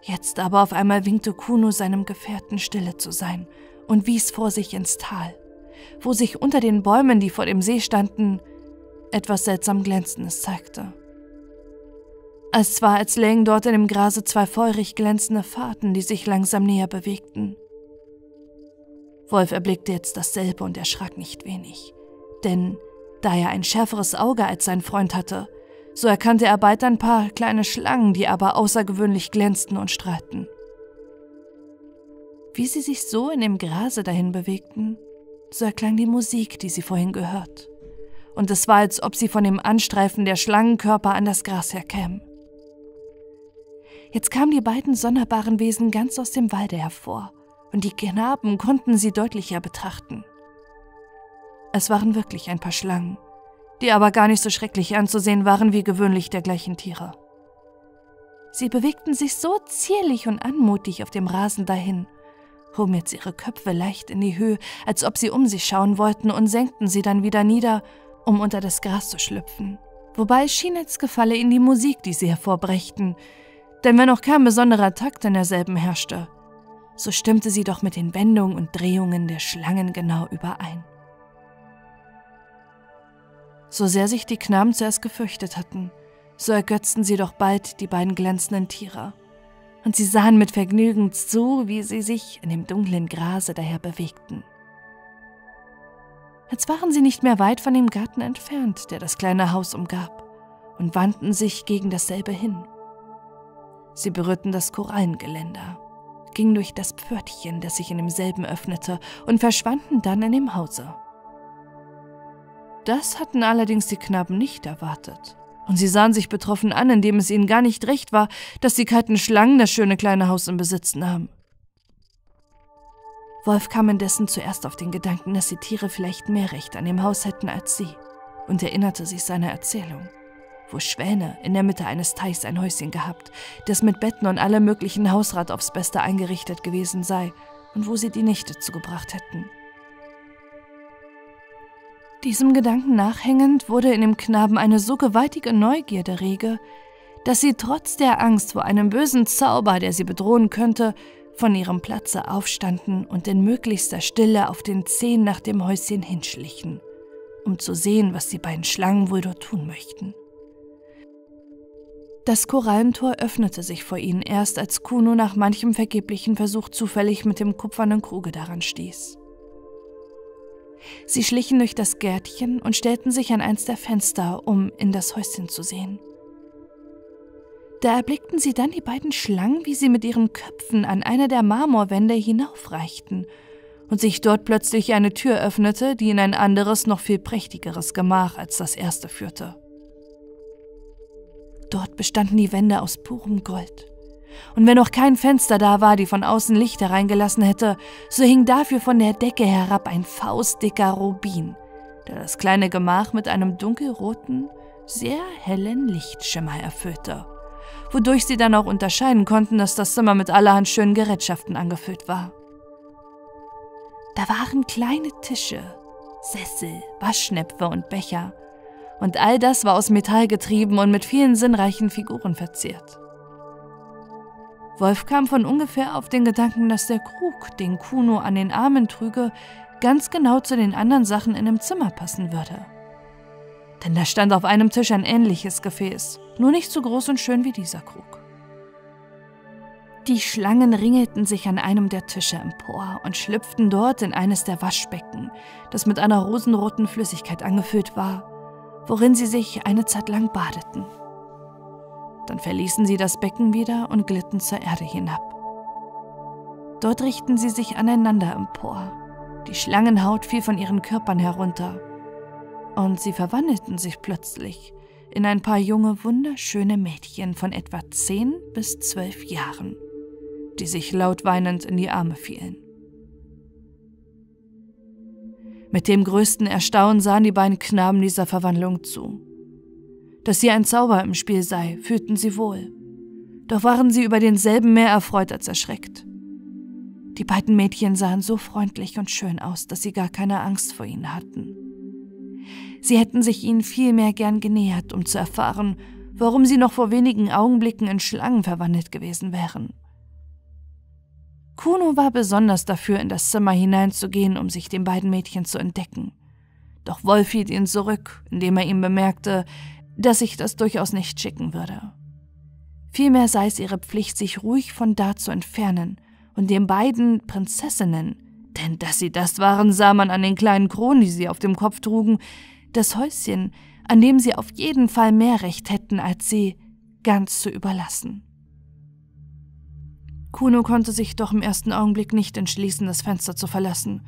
Jetzt aber auf einmal winkte Kuno seinem Gefährten, stille zu sein, und wies vor sich ins Tal, wo sich unter den Bäumen, die vor dem See standen, etwas seltsam Glänzendes zeigte. Es war, als lägen dort in dem Grase zwei feurig glänzende Fahrten, die sich langsam näher bewegten. Wolf erblickte jetzt dasselbe und erschrak nicht wenig, denn da er ein schärferes Auge als sein Freund hatte, so erkannte er bald ein paar kleine Schlangen, die aber außergewöhnlich glänzten und strahlten. Wie sie sich so in dem Grase dahin bewegten, so erklang die Musik, die sie vorhin gehört, und es war, als ob sie von dem Anstreifen der Schlangenkörper an das Gras herkämen. Jetzt kamen die beiden sonderbaren Wesen ganz aus dem Walde hervor, und die Knaben konnten sie deutlicher betrachten. Es waren wirklich ein paar Schlangen, die aber gar nicht so schrecklich anzusehen waren wie gewöhnlich dergleichen Tiere. Sie bewegten sich so zierlich und anmutig auf dem Rasen dahin, hoben jetzt ihre Köpfe leicht in die Höhe, als ob sie um sich schauen wollten, und senkten sie dann wieder nieder, um unter das Gras zu schlüpfen. Wobei es schien, als gefalle ihnen die Musik, die sie hervorbrächten, denn wenn auch kein besonderer Takt in derselben herrschte, so stimmte sie doch mit den Wendungen und Drehungen der Schlangen genau überein. So sehr sich die Knaben zuerst gefürchtet hatten, so ergötzten sie doch bald die beiden glänzenden Tiere, und sie sahen mit Vergnügen zu, wie sie sich in dem dunklen Grase daher bewegten. Jetzt waren sie nicht mehr weit von dem Garten entfernt, der das kleine Haus umgab, und wandten sich gegen dasselbe hin. Sie berührten das Korallengeländer, gingen durch das Pförtchen, das sich in demselben öffnete, und verschwanden dann in dem Hause. Das hatten allerdings die Knaben nicht erwartet, und sie sahen sich betroffen an, indem es ihnen gar nicht recht war, dass die kalten Schlangen das schöne kleine Haus in Besitz nahmen. Wolf kam indessen zuerst auf den Gedanken, dass die Tiere vielleicht mehr Recht an dem Haus hätten als sie, und erinnerte sich seiner Erzählung, wo Schwäne in der Mitte eines Teichs ein Häuschen gehabt, das mit Betten und allem möglichen Hausrat aufs Beste eingerichtet gewesen sei und wo sie die Nichte zugebracht hätten. Diesem Gedanken nachhängend wurde in dem Knaben eine so gewaltige Neugierde rege, dass sie trotz der Angst vor einem bösen Zauber, der sie bedrohen könnte, von ihrem Platze aufstanden und in möglichster Stille auf den Zehen nach dem Häuschen hinschlichen, um zu sehen, was die beiden Schlangen wohl dort tun möchten. Das Korallentor öffnete sich vor ihnen erst, als Kuno nach manchem vergeblichen Versuch zufällig mit dem kupfernen Kruge daran stieß. Sie schlichen durch das Gärtchen und stellten sich an eins der Fenster, um in das Häuschen zu sehen. Da erblickten sie dann die beiden Schlangen, wie sie mit ihren Köpfen an eine der Marmorwände hinaufreichten und sich dort plötzlich eine Tür öffnete, die in ein anderes, noch viel prächtigeres Gemach als das erste führte. Dort bestanden die Wände aus purem Gold. Und wenn noch kein Fenster da war, die von außen Licht hereingelassen hätte, so hing dafür von der Decke herab ein faustdicker Rubin, der das kleine Gemach mit einem dunkelroten, sehr hellen Lichtschimmer erfüllte, wodurch sie dann auch unterscheiden konnten, dass das Zimmer mit allerhand schönen Gerätschaften angefüllt war. Da waren kleine Tische, Sessel, Waschnäpfe und Becher, und all das war aus Metall getrieben und mit vielen sinnreichen Figuren verziert. Wolf kam von ungefähr auf den Gedanken, dass der Krug, den Kuno an den Armen trüge, ganz genau zu den anderen Sachen in dem Zimmer passen würde. Denn da stand auf einem Tisch ein ähnliches Gefäß, nur nicht so groß und schön wie dieser Krug. Die Schlangen ringelten sich an einem der Tische empor und schlüpften dort in eines der Waschbecken, das mit einer rosenroten Flüssigkeit angefüllt war, worin sie sich eine Zeit lang badeten. Dann verließen sie das Becken wieder und glitten zur Erde hinab. Dort richten sie sich aneinander empor. Die Schlangenhaut fiel von ihren Körpern herunter. Und sie verwandelten sich plötzlich in ein paar junge, wunderschöne Mädchen von etwa zehn bis zwölf Jahren, die sich laut weinend in die Arme fielen. Mit dem größten Erstaunen sahen die beiden Knaben dieser Verwandlung zu. Dass hier ein Zauber im Spiel sei, fühlten sie wohl. Doch waren sie über denselben mehr erfreut als erschreckt. Die beiden Mädchen sahen so freundlich und schön aus, dass sie gar keine Angst vor ihnen hatten. Sie hätten sich ihnen vielmehr gern genähert, um zu erfahren, warum sie noch vor wenigen Augenblicken in Schlangen verwandelt gewesen wären. Kuno war besonders dafür, in das Zimmer hineinzugehen, um sich den beiden Mädchen zu entdecken. Doch Wolf hielt ihn zurück, indem er ihm bemerkte, dass sich das durchaus nicht schicken würde. Vielmehr sei es ihre Pflicht, sich ruhig von da zu entfernen und den beiden Prinzessinnen, denn dass sie das waren, sah man an den kleinen Kronen, die sie auf dem Kopf trugen, das Häuschen, an dem sie auf jeden Fall mehr Recht hätten, als sie, ganz zu überlassen. Kuno konnte sich doch im ersten Augenblick nicht entschließen, das Fenster zu verlassen,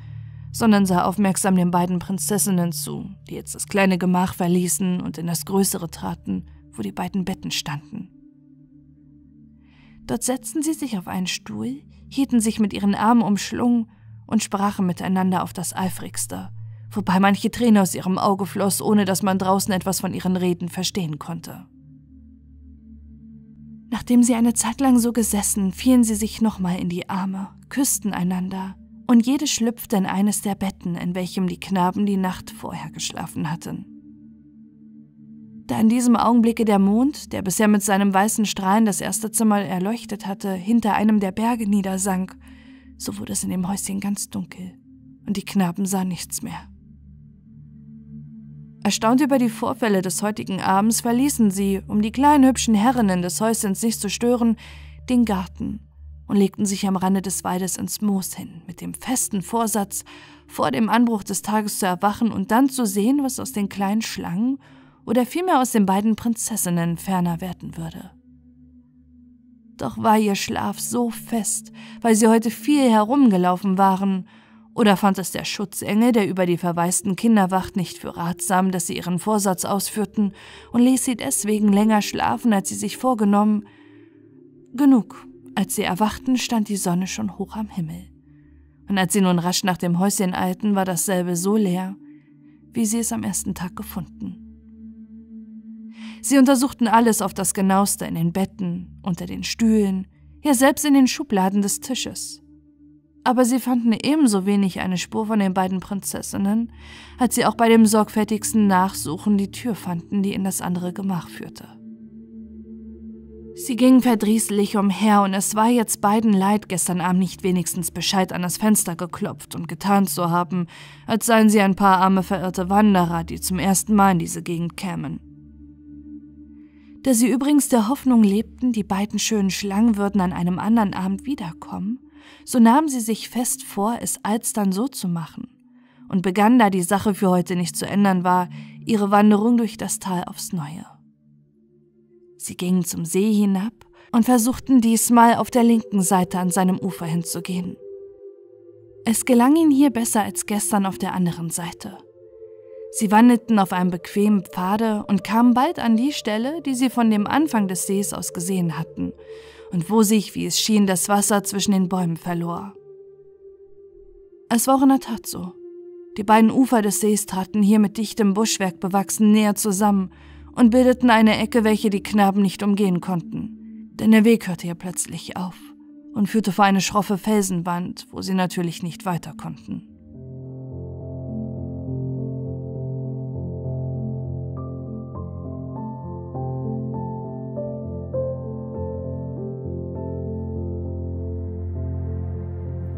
sondern sah aufmerksam den beiden Prinzessinnen zu, die jetzt das kleine Gemach verließen und in das größere traten, wo die beiden Betten standen. Dort setzten sie sich auf einen Stuhl, hielten sich mit ihren Armen umschlungen und sprachen miteinander auf das Eifrigste, wobei manche Träne aus ihrem Auge floss, ohne dass man draußen etwas von ihren Reden verstehen konnte. Nachdem sie eine Zeit lang so gesessen, fielen sie sich nochmal in die Arme, küssten einander, und jede schlüpfte in eines der Betten, in welchem die Knaben die Nacht vorher geschlafen hatten. Da in diesem Augenblicke der Mond, der bisher mit seinem weißen Strahlen das erste Zimmer erleuchtet hatte, hinter einem der Berge niedersank, so wurde es in dem Häuschen ganz dunkel, und die Knaben sahen nichts mehr. Erstaunt über die Vorfälle des heutigen Abends verließen sie, um die kleinen hübschen Herrinnen des Häuschens nicht zu stören, den Garten und legten sich am Rande des Waldes ins Moos hin, mit dem festen Vorsatz, vor dem Anbruch des Tages zu erwachen und dann zu sehen, was aus den kleinen Schlangen oder vielmehr aus den beiden Prinzessinnen ferner werden würde. Doch war ihr Schlaf so fest, weil sie heute viel herumgelaufen waren, oder fand es der Schutzengel, der über die verwaisten Kinder wacht, nicht für ratsam, dass sie ihren Vorsatz ausführten und ließ sie deswegen länger schlafen, als sie sich vorgenommen. Genug, als sie erwachten, stand die Sonne schon hoch am Himmel. Und als sie nun rasch nach dem Häuschen eilten, war dasselbe so leer, wie sie es am ersten Tag gefunden. Sie untersuchten alles auf das Genaueste in den Betten, unter den Stühlen, ja selbst in den Schubladen des Tisches. Aber sie fanden ebenso wenig eine Spur von den beiden Prinzessinnen, als sie auch bei dem sorgfältigsten Nachsuchen die Tür fanden, die in das andere Gemach führte. Sie gingen verdrießlich umher, und es war jetzt beiden leid, gestern Abend nicht wenigstens Bescheid an das Fenster geklopft und getan zu haben, als seien sie ein paar arme verirrte Wanderer, die zum ersten Mal in diese Gegend kämen. Da sie übrigens der Hoffnung lebten, die beiden schönen Schlangen würden an einem anderen Abend wiederkommen, so nahmen sie sich fest vor, es alsdann so zu machen, und begannen, da die Sache für heute nicht zu ändern war, ihre Wanderung durch das Tal aufs Neue. Sie gingen zum See hinab und versuchten diesmal auf der linken Seite an seinem Ufer hinzugehen. Es gelang ihnen hier besser als gestern auf der anderen Seite. Sie wandelten auf einem bequemen Pfade und kamen bald an die Stelle, die sie von dem Anfang des Sees aus gesehen hatten, und wo sich, wie es schien, das Wasser zwischen den Bäumen verlor. Es war auch in der Tat so. Die beiden Ufer des Sees traten hier mit dichtem Buschwerk bewachsen näher zusammen und bildeten eine Ecke, welche die Knaben nicht umgehen konnten, denn der Weg hörte hier plötzlich auf und führte vor eine schroffe Felsenwand, wo sie natürlich nicht weiter konnten.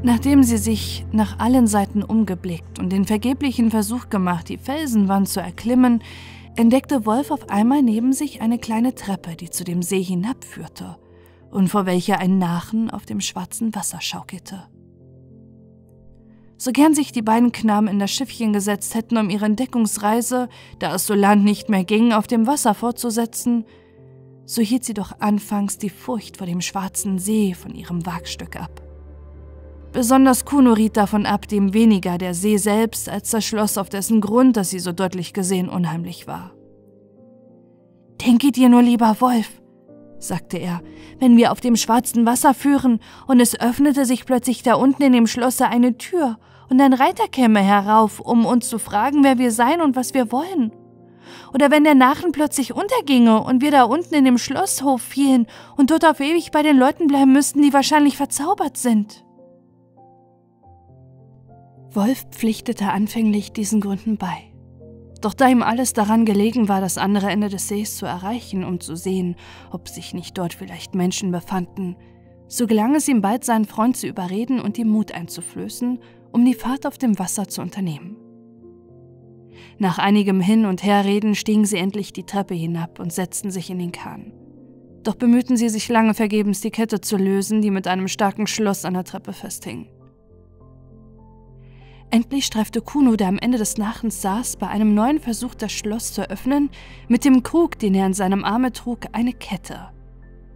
Nachdem sie sich nach allen Seiten umgeblickt und den vergeblichen Versuch gemacht, die Felsenwand zu erklimmen, entdeckte Wolf auf einmal neben sich eine kleine Treppe, die zu dem See hinabführte und vor welcher ein Nachen auf dem schwarzen Wasser schaukelte. So gern sich die beiden Knaben in das Schiffchen gesetzt hätten, um ihre Entdeckungsreise, da es so land nicht mehr ging, auf dem Wasser fortzusetzen, so hielt sie doch anfangs die Furcht vor dem schwarzen See von ihrem Wagstück ab. Besonders Kuno riet davon ab, dem weniger der See selbst als das Schloss, auf dessen Grund, das sie so deutlich gesehen, unheimlich war. »Denke dir nur, lieber Wolf«, sagte er, »wenn wir auf dem schwarzen Wasser führen und es öffnete sich plötzlich da unten in dem Schlosse eine Tür und ein Reiter käme herauf, um uns zu fragen, wer wir seien und was wir wollen. Oder wenn der Nachen plötzlich unterginge und wir da unten in dem Schlosshof fielen und dort auf ewig bei den Leuten bleiben müssten, die wahrscheinlich verzaubert sind.« Wolf pflichtete anfänglich diesen Gründen bei. Doch da ihm alles daran gelegen war, das andere Ende des Sees zu erreichen, um zu sehen, ob sich nicht dort vielleicht Menschen befanden, so gelang es ihm bald, seinen Freund zu überreden und ihm Mut einzuflößen, um die Fahrt auf dem Wasser zu unternehmen. Nach einigem Hin- und Herreden stiegen sie endlich die Treppe hinab und setzten sich in den Kahn. Doch bemühten sie sich lange vergebens, die Kette zu lösen, die mit einem starken Schloss an der Treppe festhing. Endlich streifte Kuno, der am Ende des Nachens saß, bei einem neuen Versuch, das Schloss zu öffnen, mit dem Krug, den er in seinem Arme trug, eine Kette,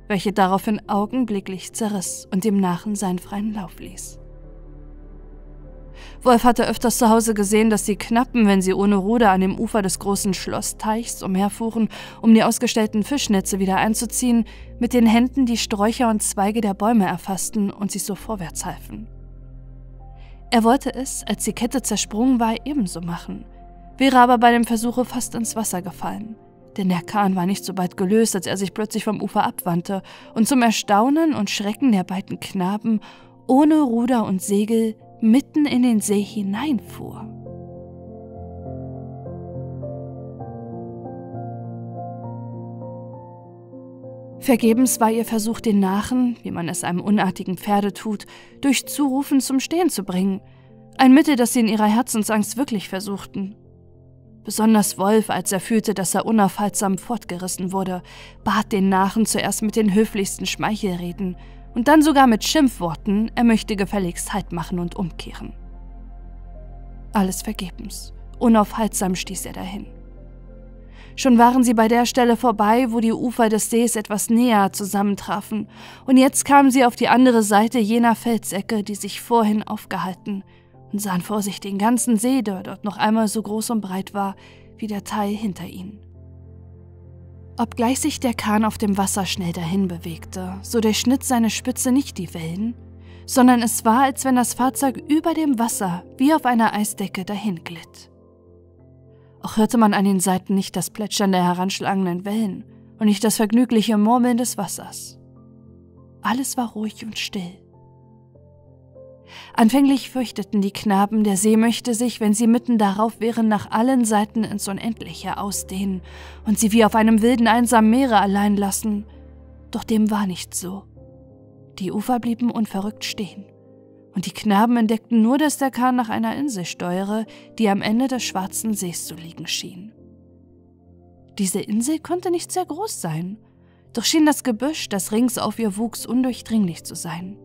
welche daraufhin augenblicklich zerriss und dem Nachen seinen freien Lauf ließ. Wolf hatte öfters zu Hause gesehen, dass die Knappen, wenn sie ohne Ruder an dem Ufer des großen Schlossteichs umherfuhren, um die ausgestellten Fischnetze wieder einzuziehen, mit den Händen die Sträucher und Zweige der Bäume erfassten und sich so vorwärts halfen. Er wollte es, als die Kette zersprungen war, ebenso machen, wäre aber bei dem Versuche fast ins Wasser gefallen, denn der Kahn war nicht so bald gelöst, als er sich plötzlich vom Ufer abwandte und zum Erstaunen und Schrecken der beiden Knaben ohne Ruder und Segel mitten in den See hineinfuhr. Vergebens war ihr Versuch, den Nachen, wie man es einem unartigen Pferde tut, durch Zurufen zum Stehen zu bringen. Ein Mittel, das sie in ihrer Herzensangst wirklich versuchten. Besonders Wolf, als er fühlte, dass er unaufhaltsam fortgerissen wurde, bat den Nachen zuerst mit den höflichsten Schmeichelreden und dann sogar mit Schimpfworten, er möchte gefälligst Halt machen und umkehren. Alles vergebens. Unaufhaltsam stieß er dahin. Schon waren sie bei der Stelle vorbei, wo die Ufer des Sees etwas näher zusammentrafen, und jetzt kamen sie auf die andere Seite jener Felsecke, die sich vorhin aufgehalten, und sahen vor sich den ganzen See, der dort noch einmal so groß und breit war, wie der Teil hinter ihnen. Obgleich sich der Kahn auf dem Wasser schnell dahin bewegte, so durchschnitt seine Spitze nicht die Wellen, sondern es war, als wenn das Fahrzeug über dem Wasser wie auf einer Eisdecke dahin glitt. Auch hörte man an den Seiten nicht das Plätschern der heranschlagenden Wellen und nicht das vergnügliche Murmeln des Wassers. Alles war ruhig und still. Anfänglich fürchteten die Knaben, der See möchte sich, wenn sie mitten darauf wären, nach allen Seiten ins Unendliche ausdehnen und sie wie auf einem wilden, einsamen Meere allein lassen. Doch dem war nicht so. Die Ufer blieben unverrückt stehen. Und die Knaben entdeckten nur, dass der Kahn nach einer Insel steuere, die am Ende des schwarzen Sees zu liegen schien. Diese Insel konnte nicht sehr groß sein, doch schien das Gebüsch, das rings auf ihr wuchs, undurchdringlich zu sein.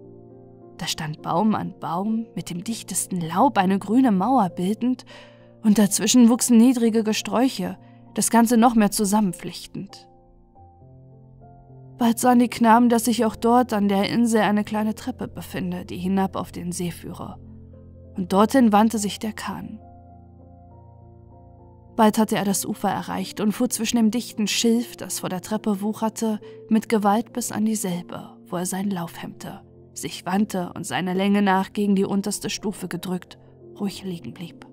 Da stand Baum an Baum, mit dem dichtesten Laub eine grüne Mauer bildend, und dazwischen wuchsen niedrige Gesträuche, das Ganze noch mehr zusammenflechtend. Bald sahen die Knaben, dass sich auch dort an der Insel eine kleine Treppe befinde, die hinab auf den See führe. Und dorthin wandte sich der Kahn. Bald hatte er das Ufer erreicht und fuhr zwischen dem dichten Schilf, das vor der Treppe wucherte, mit Gewalt bis an dieselbe, wo er seinen Lauf hemmte, sich wandte und seiner Länge nach gegen die unterste Stufe gedrückt, ruhig liegen blieb.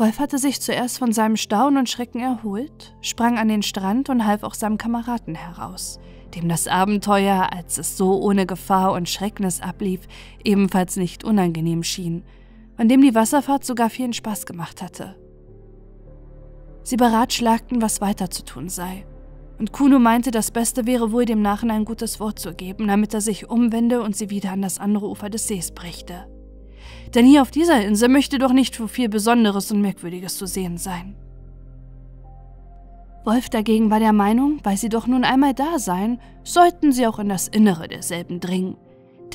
Wolf hatte sich zuerst von seinem Staunen und Schrecken erholt, sprang an den Strand und half auch seinem Kameraden heraus, dem das Abenteuer, als es so ohne Gefahr und Schrecknis ablief, ebenfalls nicht unangenehm schien und dem die Wasserfahrt sogar vielen Spaß gemacht hatte. Sie beratschlagten, was weiter zu tun sei, und Kuno meinte, das Beste wäre wohl, dem Nachen ein gutes Wort zu geben, damit er sich umwende und sie wieder an das andere Ufer des Sees brächte. Denn hier auf dieser Insel möchte doch nicht so viel Besonderes und Merkwürdiges zu sehen sein. Wolf dagegen war der Meinung, weil sie doch nun einmal da seien, sollten sie auch in das Innere derselben dringen,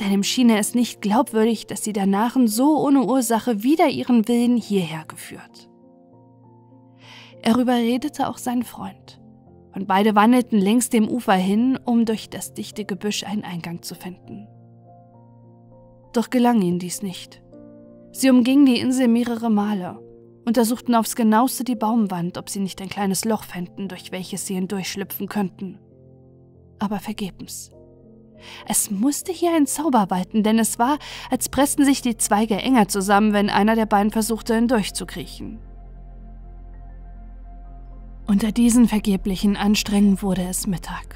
denn ihm schien es nicht glaubwürdig, dass die Danachen so ohne Ursache wider ihren Willen hierher geführt. Er überredete auch seinen Freund, und beide wandelten längs dem Ufer hin, um durch das dichte Gebüsch einen Eingang zu finden. Doch gelang ihnen dies nicht. Sie umgingen die Insel mehrere Male, untersuchten aufs Genaueste die Baumwand, ob sie nicht ein kleines Loch fänden, durch welches sie hindurchschlüpfen könnten. Aber vergebens. Es musste hier ein Zauber walten, denn es war, als pressten sich die Zweige enger zusammen, wenn einer der beiden versuchte, hindurchzukriechen. Unter diesen vergeblichen Anstrengungen wurde es Mittag.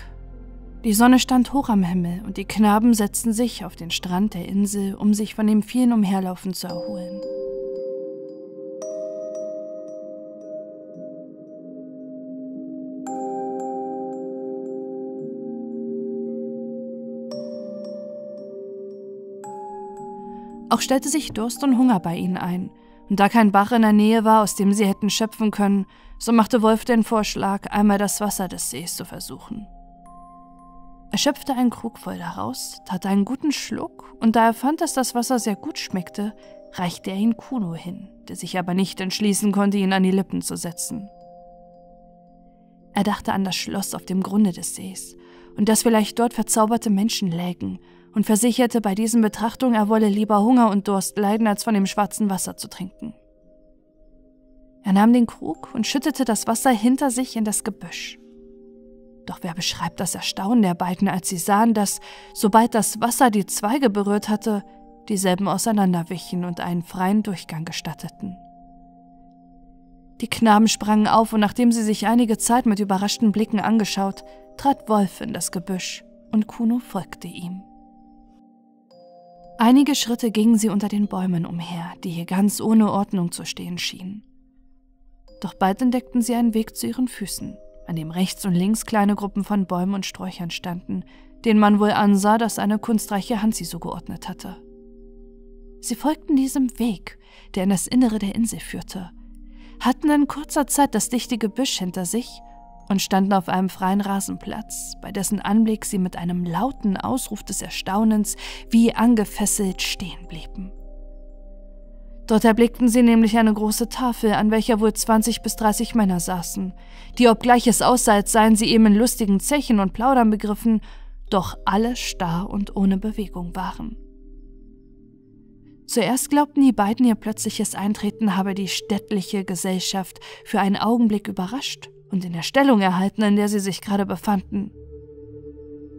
Die Sonne stand hoch am Himmel und die Knaben setzten sich auf den Strand der Insel, um sich von dem vielen Umherlaufen zu erholen. Auch stellte sich Durst und Hunger bei ihnen ein, und da kein Bach in der Nähe war, aus dem sie hätten schöpfen können, so machte Wolf den Vorschlag, einmal das Wasser des Sees zu versuchen. Er schöpfte einen Krug voll daraus, tat einen guten Schluck, und da er fand, dass das Wasser sehr gut schmeckte, reichte er ihn Kuno hin, der sich aber nicht entschließen konnte, ihn an die Lippen zu setzen. Er dachte an das Schloss auf dem Grunde des Sees, und dass vielleicht dort verzauberte Menschen lägen, und versicherte bei diesen Betrachtungen, er wolle lieber Hunger und Durst leiden, als von dem schwarzen Wasser zu trinken. Er nahm den Krug und schüttete das Wasser hinter sich in das Gebüsch. Doch wer beschreibt das Erstaunen der beiden, als sie sahen, dass, sobald das Wasser die Zweige berührt hatte, dieselben auseinanderwichen und einen freien Durchgang gestatteten. Die Knaben sprangen auf, und nachdem sie sich einige Zeit mit überraschten Blicken angeschaut, trat Wolf in das Gebüsch, und Kuno folgte ihm. Einige Schritte gingen sie unter den Bäumen umher, die hier ganz ohne Ordnung zu stehen schienen. Doch bald entdeckten sie einen Weg zu ihren Füßen, an dem rechts und links kleine Gruppen von Bäumen und Sträuchern standen, denen man wohl ansah, dass eine kunstreiche Hand sie so geordnet hatte. Sie folgten diesem Weg, der in das Innere der Insel führte, hatten in kurzer Zeit das dichte Gebüsch hinter sich und standen auf einem freien Rasenplatz, bei dessen Anblick sie mit einem lauten Ausruf des Erstaunens wie angefesselt stehen blieben. Dort erblickten sie nämlich eine große Tafel, an welcher wohl zwanzig bis dreißig Männer saßen, die, obgleich es aussah, als seien sie eben in lustigen Zechen und Plaudern begriffen, doch alle starr und ohne Bewegung waren. Zuerst glaubten die beiden, ihr plötzliches Eintreten habe die städtliche Gesellschaft für einen Augenblick überrascht und in der Stellung erhalten, in der sie sich gerade befanden.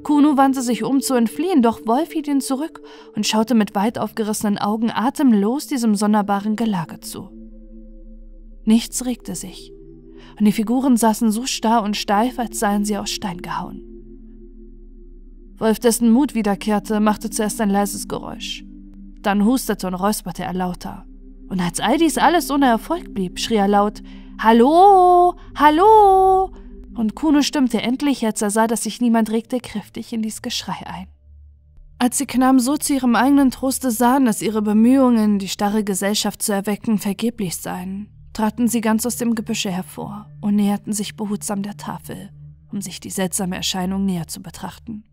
Kuno wandte sich um zu entfliehen, doch Wolf hielt ihn zurück und schaute mit weit aufgerissenen Augen atemlos diesem sonderbaren Gelage zu. Nichts regte sich, und die Figuren saßen so starr und steif, als seien sie aus Stein gehauen. Wolf, dessen Mut wiederkehrte, machte zuerst ein leises Geräusch. Dann hustete und räusperte er lauter. Und als all dies alles ohne Erfolg blieb, schrie er laut: »Hallo! Hallo!« Und Kuno stimmte endlich, als er sah, dass sich niemand regte, kräftig in dies Geschrei ein. Als die Knaben so zu ihrem eigenen Troste sahen, dass ihre Bemühungen, die starre Gesellschaft zu erwecken, vergeblich seien, traten sie ganz aus dem Gebüsche hervor und näherten sich behutsam der Tafel, um sich die seltsame Erscheinung näher zu betrachten.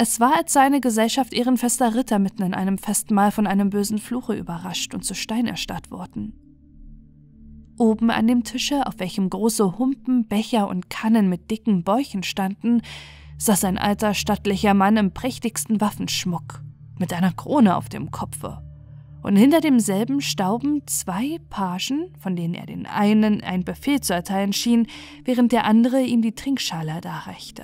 Es war, als sei eine Gesellschaft ehrenfester Ritter mitten in einem Festmahl von einem bösen Fluche überrascht und zu Stein erstarrt worden. Oben an dem Tische, auf welchem große Humpen, Becher und Kannen mit dicken Bäuchen standen, saß ein alter, stattlicher Mann im prächtigsten Waffenschmuck, mit einer Krone auf dem Kopfe. Und hinter demselben stauben zwei Pagen, von denen er den einen einen Befehl zu erteilen schien, während der andere ihm die Trinkschale darreichte.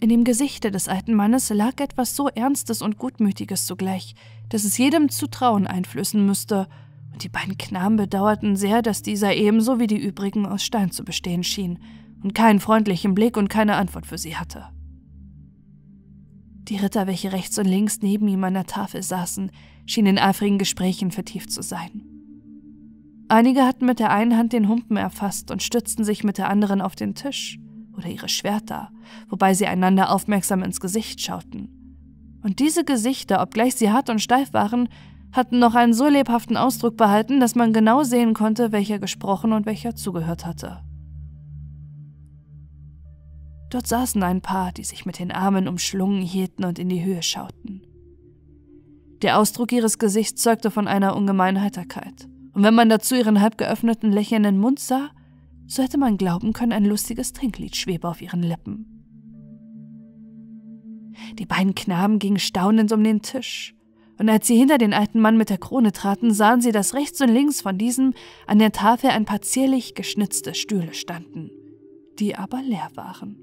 In dem Gesichte des alten Mannes lag etwas so Ernstes und Gutmütiges zugleich, dass es jedem Zutrauen einflößen müsste, und die beiden Knaben bedauerten sehr, dass dieser ebenso wie die übrigen aus Stein zu bestehen schien und keinen freundlichen Blick und keine Antwort für sie hatte. Die Ritter, welche rechts und links neben ihm an der Tafel saßen, schienen in eifrigen Gesprächen vertieft zu sein. Einige hatten mit der einen Hand den Humpen erfasst und stützten sich mit der anderen auf den Tisch oder ihre Schwerter, wobei sie einander aufmerksam ins Gesicht schauten. Und diese Gesichter, obgleich sie hart und steif waren, hatten noch einen so lebhaften Ausdruck behalten, dass man genau sehen konnte, welcher gesprochen und welcher zugehört hatte. Dort saßen ein paar, die sich mit den Armen umschlungen hielten und in die Höhe schauten. Der Ausdruck ihres Gesichts zeugte von einer ungemeinen Heiterkeit. Und wenn man dazu ihren halb geöffneten, lächelnden Mund sah, so hätte man glauben können, ein lustiges Trinklied schwebe auf ihren Lippen. Die beiden Knaben gingen staunend um den Tisch, und als sie hinter den alten Mann mit der Krone traten, sahen sie, dass rechts und links von diesem an der Tafel ein paar zierlich geschnitzte Stühle standen, die aber leer waren.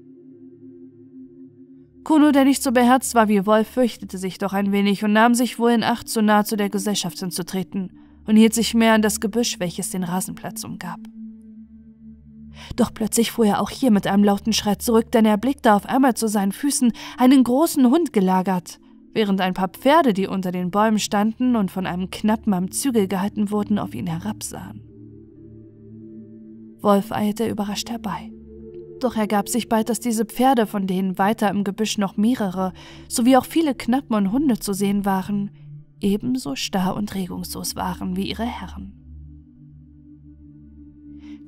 Kuno, der nicht so beherzt war wie Wolf, fürchtete sich doch ein wenig und nahm sich wohl in Acht, so nahe zu der Gesellschaft hinzutreten, und hielt sich mehr an das Gebüsch, welches den Rasenplatz umgab. Doch plötzlich fuhr er auch hier mit einem lauten Schrei zurück, denn er blickte auf einmal zu seinen Füßen einen großen Hund gelagert, während ein paar Pferde, die unter den Bäumen standen und von einem Knappen am Zügel gehalten wurden, auf ihn herabsahen. Wolf eilte überrascht herbei. Doch ergab sich bald, dass diese Pferde, von denen weiter im Gebüsch noch mehrere, sowie auch viele Knappen und Hunde zu sehen waren, ebenso starr und regungslos waren wie ihre Herren.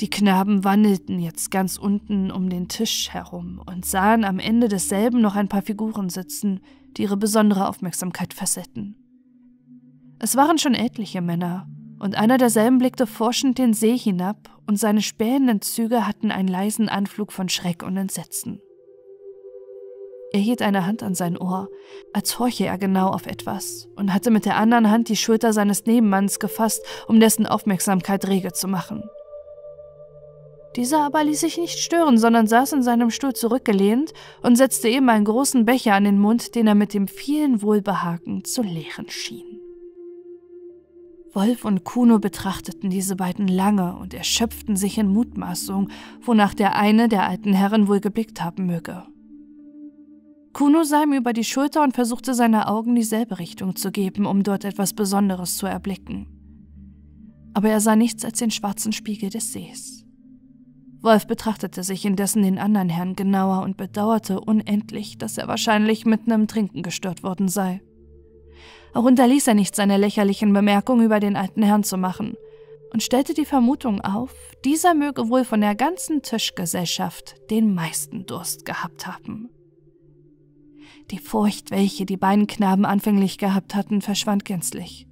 Die Knaben wandelten jetzt ganz unten um den Tisch herum und sahen am Ende desselben noch ein paar Figuren sitzen, die ihre besondere Aufmerksamkeit fesselten. Es waren schon etliche Männer, und einer derselben blickte forschend den See hinab, und seine spähenden Züge hatten einen leisen Anflug von Schreck und Entsetzen. Er hielt eine Hand an sein Ohr, als horche er genau auf etwas, und hatte mit der anderen Hand die Schulter seines Nebenmanns gefasst, um dessen Aufmerksamkeit rege zu machen. Dieser aber ließ sich nicht stören, sondern saß in seinem Stuhl zurückgelehnt und setzte eben einen großen Becher an den Mund, den er mit dem vielen Wohlbehagen zu leeren schien. Wolf und Kuno betrachteten diese beiden lange und erschöpften sich in Mutmaßung, wonach der eine der alten Herren wohl geblickt haben möge. Kuno sah ihm über die Schulter und versuchte, seine Augen dieselbe Richtung zu geben, um dort etwas Besonderes zu erblicken. Aber er sah nichts als den schwarzen Spiegel des Sees. Wolf betrachtete sich indessen den anderen Herrn genauer und bedauerte unendlich, dass er wahrscheinlich mitten im Trinken gestört worden sei. Auch unterließ er nicht, seine lächerlichen Bemerkungen über den alten Herrn zu machen und stellte die Vermutung auf, dieser möge wohl von der ganzen Tischgesellschaft den meisten Durst gehabt haben. Die Furcht, welche die beiden Knaben anfänglich gehabt hatten, verschwand gänzlich.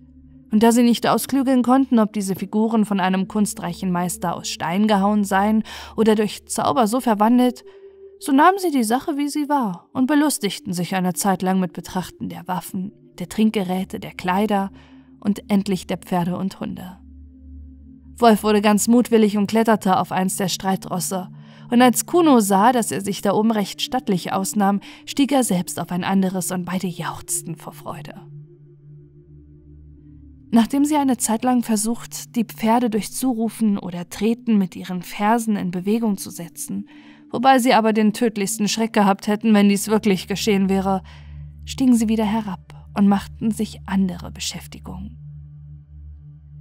Und da sie nicht ausklügeln konnten, ob diese Figuren von einem kunstreichen Meister aus Stein gehauen seien oder durch Zauber so verwandelt, so nahmen sie die Sache, wie sie war, und belustigten sich eine Zeit lang mit Betrachten der Waffen, der Trinkgeräte, der Kleider und endlich der Pferde und Hunde. Wolf wurde ganz mutwillig und kletterte auf eins der Streitrosse, und als Kuno sah, dass er sich da oben recht stattlich ausnahm, stieg er selbst auf ein anderes, und beide jauchzten vor Freude. Nachdem sie eine Zeit lang versucht, die Pferde durch Zurufen oder Treten mit ihren Fersen in Bewegung zu setzen, wobei sie aber den tödlichsten Schreck gehabt hätten, wenn dies wirklich geschehen wäre, stiegen sie wieder herab und machten sich andere Beschäftigungen.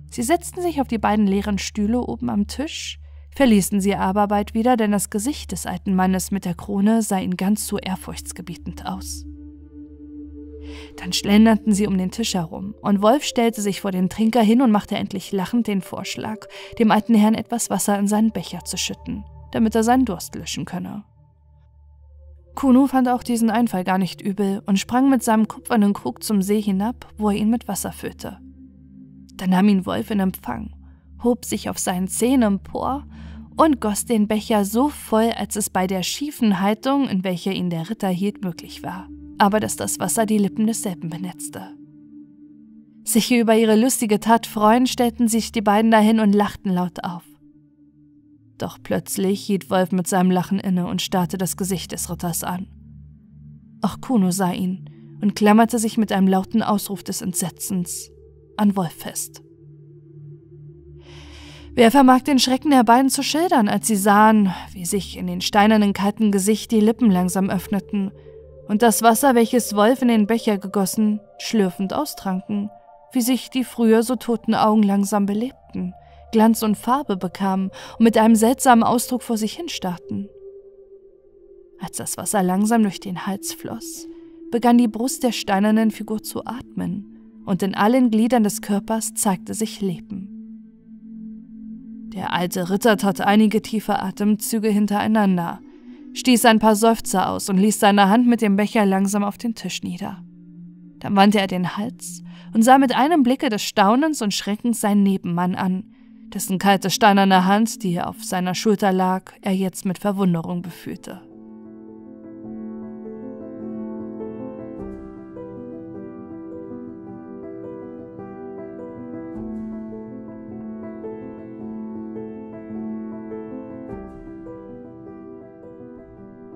Sie setzten sich auf die beiden leeren Stühle oben am Tisch, verließen sie aber bald wieder, denn das Gesicht des alten Mannes mit der Krone sah ihnen ganz so ehrfurchtsgebietend aus. Dann schlenderten sie um den Tisch herum, und Wolf stellte sich vor den Trinker hin und machte endlich lachend den Vorschlag, dem alten Herrn etwas Wasser in seinen Becher zu schütten, damit er seinen Durst löschen könne. Kuno fand auch diesen Einfall gar nicht übel und sprang mit seinem kupfernen Krug zum See hinab, wo er ihn mit Wasser füllte. Dann nahm ihn Wolf in Empfang, hob sich auf seinen Zehen empor und goss den Becher so voll, als es bei der schiefen Haltung, in welcher ihn der Ritter hielt, möglich war, aber dass das Wasser die Lippen desselben benetzte. Sich über ihre lustige Tat freuen, stellten sich die beiden dahin und lachten laut auf. Doch plötzlich hielt Wolf mit seinem Lachen inne und starrte das Gesicht des Ritters an. Auch Kuno sah ihn und klammerte sich mit einem lauten Ausruf des Entsetzens an Wolf fest. Wer vermag den Schrecken der beiden zu schildern, als sie sahen, wie sich in den steinernen, kalten Gesicht die Lippen langsam öffneten und das Wasser, welches Wolf in den Becher gegossen, schlürfend austranken, wie sich die früher so toten Augen langsam belebten, Glanz und Farbe bekamen und mit einem seltsamen Ausdruck vor sich hinstarrten. Als das Wasser langsam durch den Hals floss, begann die Brust der steinernen Figur zu atmen, und in allen Gliedern des Körpers zeigte sich Leben. Der alte Ritter tat einige tiefe Atemzüge hintereinander, stieß ein paar Seufzer aus und ließ seine Hand mit dem Becher langsam auf den Tisch nieder. Dann wandte er den Hals und sah mit einem Blicke des Staunens und Schreckens seinen Nebenmann an, dessen kalte steinerne Hand, die auf seiner Schulter lag, er jetzt mit Verwunderung befühlte.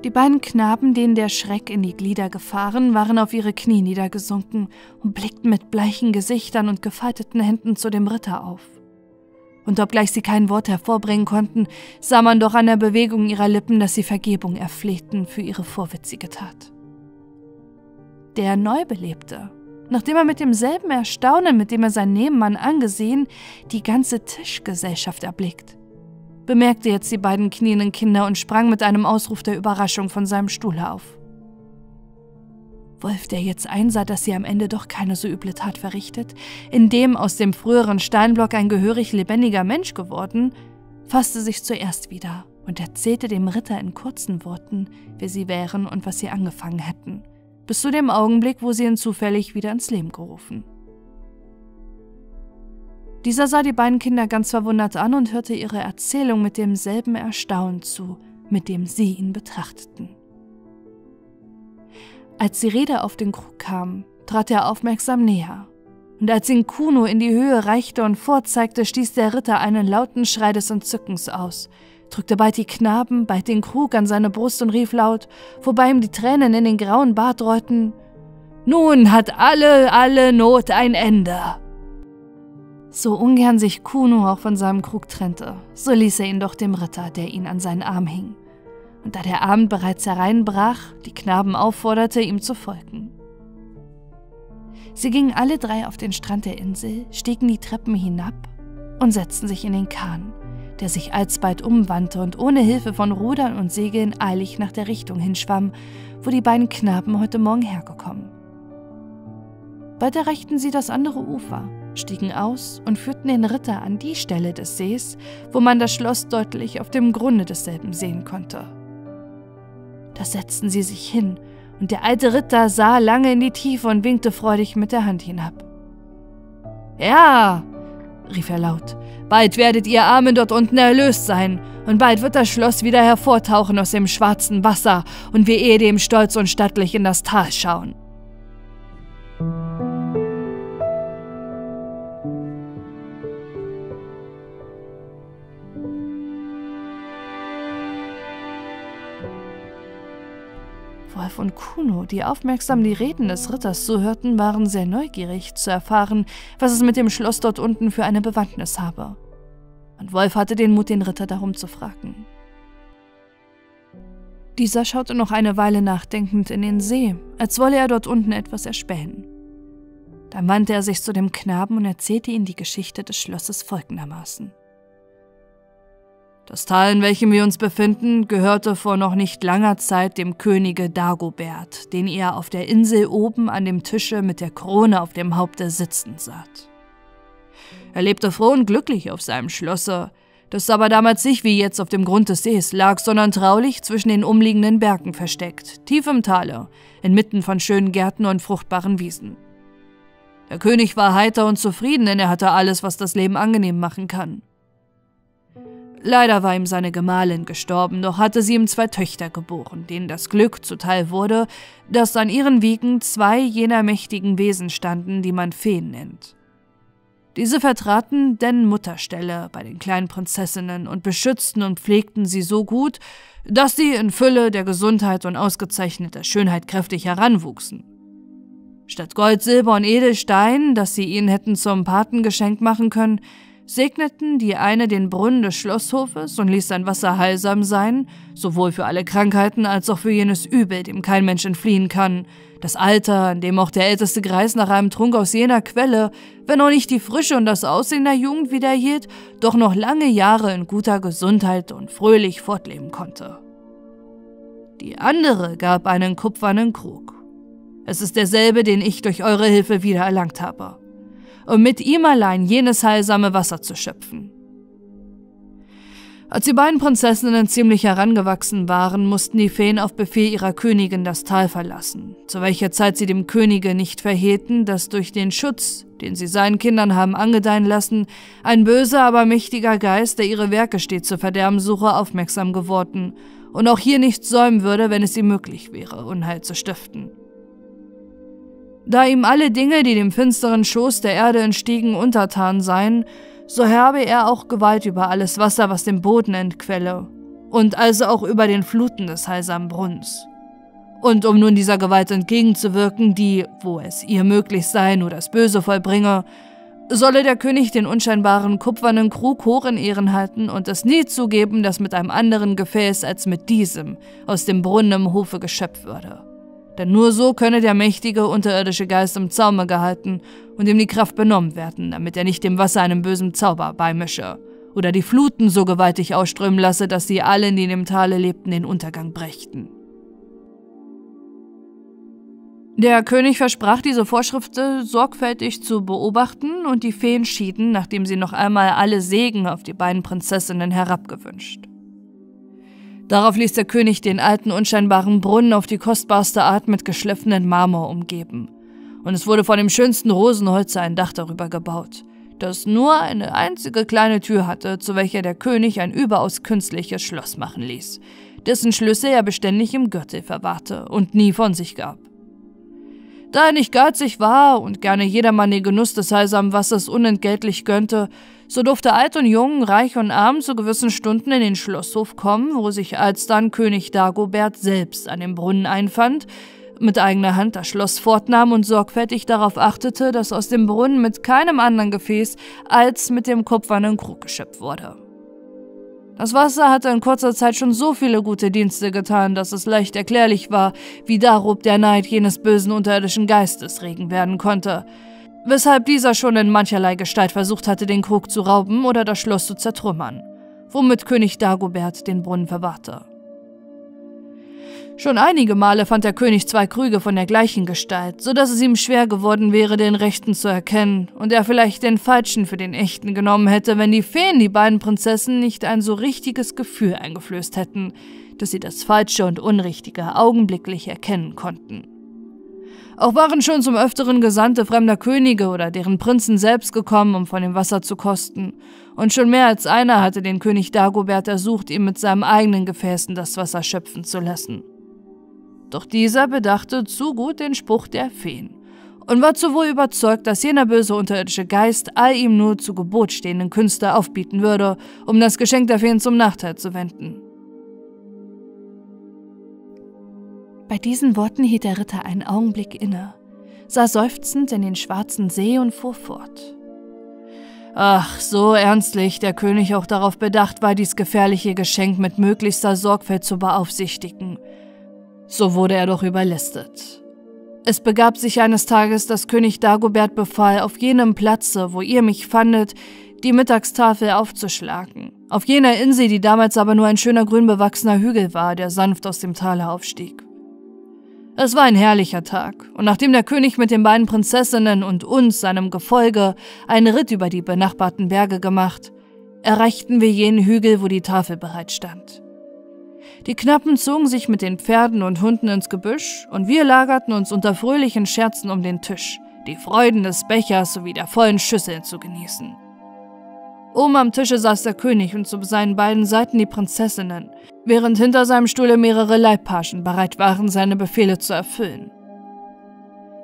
Die beiden Knaben, denen der Schreck in die Glieder gefahren, waren auf ihre Knie niedergesunken und blickten mit bleichen Gesichtern und gefalteten Händen zu dem Ritter auf. Und obgleich sie kein Wort hervorbringen konnten, sah man doch an der Bewegung ihrer Lippen, dass sie Vergebung erflehten für ihre vorwitzige Tat. Der Neubelebte, nachdem er mit demselben Erstaunen, mit dem er seinen Nebenmann angesehen, die ganze Tischgesellschaft erblickt, bemerkte jetzt die beiden knienden Kinder und sprang mit einem Ausruf der Überraschung von seinem Stuhle auf. Wolf, der jetzt einsah, dass sie am Ende doch keine so üble Tat verrichtet, indem aus dem früheren Steinblock ein gehörig lebendiger Mensch geworden, fasste sich zuerst wieder und erzählte dem Ritter in kurzen Worten, wer sie wären und was sie angefangen hätten, bis zu dem Augenblick, wo sie ihn zufällig wieder ins Leben gerufen. Dieser sah die beiden Kinder ganz verwundert an und hörte ihre Erzählung mit demselben Erstaunen zu, mit dem sie ihn betrachteten. Als die Rede auf den Krug kam, trat er aufmerksam näher, und als ihn Kuno in die Höhe reichte und vorzeigte, stieß der Ritter einen lauten Schrei des Entzückens aus, drückte bald die Knaben, bald den Krug an seine Brust und rief laut, wobei ihm die Tränen in den grauen Bart rollten: »Nun hat alle, alle Not ein Ende!« So ungern sich Kuno auch von seinem Krug trennte, so ließ er ihn doch dem Ritter, der ihn an seinen Arm hing. Und da der Abend bereits hereinbrach, die Knaben aufforderte, ihm zu folgen. Sie gingen alle drei auf den Strand der Insel, stiegen die Treppen hinab und setzten sich in den Kahn, der sich alsbald umwandte und ohne Hilfe von Rudern und Segeln eilig nach der Richtung hinschwamm, wo die beiden Knaben heute Morgen hergekommen. Bald erreichten sie das andere Ufer, stiegen aus und führten den Ritter an die Stelle des Sees, wo man das Schloss deutlich auf dem Grunde desselben sehen konnte. Da setzten sie sich hin, und der alte Ritter sah lange in die Tiefe und winkte freudig mit der Hand hinab. »Ja«, rief er laut, »bald werdet ihr Armen dort unten erlöst sein, und bald wird das Schloss wieder hervortauchen aus dem schwarzen Wasser, und wir ehedem stolz und stattlich in das Tal schauen.« Wolf und Kuno, die aufmerksam die Reden des Ritters zuhörten, waren sehr neugierig zu erfahren, was es mit dem Schloss dort unten für eine Bewandtnis habe. Und Wolf hatte den Mut, den Ritter darum zu fragen. Dieser schaute noch eine Weile nachdenkend in den See, als wolle er dort unten etwas erspähen. Dann wandte er sich zu dem Knaben und erzählte ihm die Geschichte des Schlosses folgendermaßen. Das Tal, in welchem wir uns befinden, gehörte vor noch nicht langer Zeit dem Könige Dagobert, den ihr auf der Insel oben an dem Tische mit der Krone auf dem Haupte sitzen saht. Er lebte froh und glücklich auf seinem Schlosse, das aber damals nicht wie jetzt auf dem Grund des Sees lag, sondern traulich zwischen den umliegenden Bergen versteckt, tief im Tale, inmitten von schönen Gärten und fruchtbaren Wiesen. Der König war heiter und zufrieden, denn er hatte alles, was das Leben angenehm machen kann. Leider war ihm seine Gemahlin gestorben, doch hatte sie ihm zwei Töchter geboren, denen das Glück zuteil wurde, dass an ihren Wiegen zwei jener mächtigen Wesen standen, die man Feen nennt. Diese vertraten denn Mutterstelle bei den kleinen Prinzessinnen und beschützten und pflegten sie so gut, dass sie in Fülle der Gesundheit und ausgezeichneter Schönheit kräftig heranwuchsen. Statt Gold, Silber und Edelstein, das sie ihnen hätten zum Patengeschenk machen können, segneten die eine den Brunnen des Schlosshofes und ließ sein Wasser heilsam sein, sowohl für alle Krankheiten als auch für jenes Übel, dem kein Mensch entfliehen kann, das Alter, in dem auch der älteste Greis nach einem Trunk aus jener Quelle, wenn auch nicht die Frische und das Aussehen der Jugend wiederhielt, doch noch lange Jahre in guter Gesundheit und fröhlich fortleben konnte. Die andere gab einen kupfernen Krug. Es ist derselbe, den ich durch eure Hilfe wiedererlangt habe, um mit ihm allein jenes heilsame Wasser zu schöpfen. Als die beiden Prinzessinnen ziemlich herangewachsen waren, mussten die Feen auf Befehl ihrer Königin das Tal verlassen, zu welcher Zeit sie dem Könige nicht verhehlten, dass durch den Schutz, den sie seinen Kindern haben angedeihen lassen, ein böser, aber mächtiger Geist, der ihre Werke stets zu verderben suche, aufmerksam geworden und auch hier nicht säumen würde, wenn es ihm möglich wäre, Unheil zu stiften. Da ihm alle Dinge, die dem finsteren Schoß der Erde entstiegen, untertan seien, so habe er auch Gewalt über alles Wasser, was dem Boden entquelle, und also auch über den Fluten des heilsamen Brunnens. Und um nun dieser Gewalt entgegenzuwirken, die, wo es ihr möglich sei, nur das Böse vollbringe, solle der König den unscheinbaren kupfernen Krug hoch in Ehren halten und es nie zugeben, dass mit einem anderen Gefäß als mit diesem aus dem Brunnen im Hofe geschöpft würde. Denn nur so könne der mächtige unterirdische Geist im Zaume gehalten und ihm die Kraft benommen werden, damit er nicht dem Wasser einem bösen Zauber beimische oder die Fluten so gewaltig ausströmen lasse, dass sie allen, die in dem Tale lebten, den Untergang brächten. Der König versprach, diese Vorschriften sorgfältig zu beobachten, und die Feen schieden, nachdem sie noch einmal alle Segen auf die beiden Prinzessinnen herabgewünscht. Darauf ließ der König den alten, unscheinbaren Brunnen auf die kostbarste Art mit geschliffenen Marmor umgeben, und es wurde von dem schönsten Rosenholz ein Dach darüber gebaut, das nur eine einzige kleine Tür hatte, zu welcher der König ein überaus künstliches Schloss machen ließ, dessen Schlüssel er beständig im Gürtel verwahrte und nie von sich gab. Da er nicht geizig war und gerne jedermann den Genuss des heilsamen Wassers unentgeltlich gönnte, so durfte alt und jung, reich und arm zu gewissen Stunden in den Schlosshof kommen, wo sich alsdann König Dagobert selbst an dem Brunnen einfand, mit eigener Hand das Schloss fortnahm und sorgfältig darauf achtete, dass aus dem Brunnen mit keinem anderen Gefäß als mit dem kupfernen Krug geschöpft wurde. Das Wasser hatte in kurzer Zeit schon so viele gute Dienste getan, dass es leicht erklärlich war, wie darob der Neid jenes bösen unterirdischen Geistes regen werden konnte, weshalb dieser schon in mancherlei Gestalt versucht hatte, den Krug zu rauben oder das Schloss zu zertrümmern, womit König Dagobert den Brunnen verwahrte. Schon einige Male fand der König zwei Krüge von der gleichen Gestalt, so dass es ihm schwer geworden wäre, den rechten zu erkennen, und er vielleicht den falschen für den echten genommen hätte, wenn die Feen die beiden Prinzessinnen nicht ein so richtiges Gefühl eingeflößt hätten, dass sie das Falsche und Unrichtige augenblicklich erkennen konnten. Auch waren schon zum Öfteren Gesandte fremder Könige oder deren Prinzen selbst gekommen, um von dem Wasser zu kosten, und schon mehr als einer hatte den König Dagobert ersucht, ihm mit seinem eigenen Gefäßen das Wasser schöpfen zu lassen. Doch dieser bedachte zu gut den Spruch der Feen und war zu wohl überzeugt, dass jener böse unterirdische Geist all ihm nur zu Gebot stehenden Künste aufbieten würde, um das Geschenk der Feen zum Nachteil zu wenden. Bei diesen Worten hielt der Ritter einen Augenblick inne, sah seufzend in den schwarzen See und fuhr fort. Ach, so ernstlich der König auch darauf bedacht war, dies gefährliche Geschenk mit möglichster Sorgfalt zu beaufsichtigen, so wurde er doch überlistet. Es begab sich eines Tages, dass König Dagobert befahl, auf jenem Platze, wo ihr mich fandet, die Mittagstafel aufzuschlagen, auf jener Insel, die damals aber nur ein schöner grün bewachsener Hügel war, der sanft aus dem Tale aufstieg. Es war ein herrlicher Tag, und nachdem der König mit den beiden Prinzessinnen und uns, seinem Gefolge, einen Ritt über die benachbarten Berge gemacht, erreichten wir jenen Hügel, wo die Tafel bereit stand. Die Knappen zogen sich mit den Pferden und Hunden ins Gebüsch, und wir lagerten uns unter fröhlichen Scherzen um den Tisch, die Freuden des Bechers sowie der vollen Schüsseln zu genießen. Oben am Tische saß der König und zu seinen beiden Seiten die Prinzessinnen, während hinter seinem Stuhle mehrere Leibpagen bereit waren, seine Befehle zu erfüllen.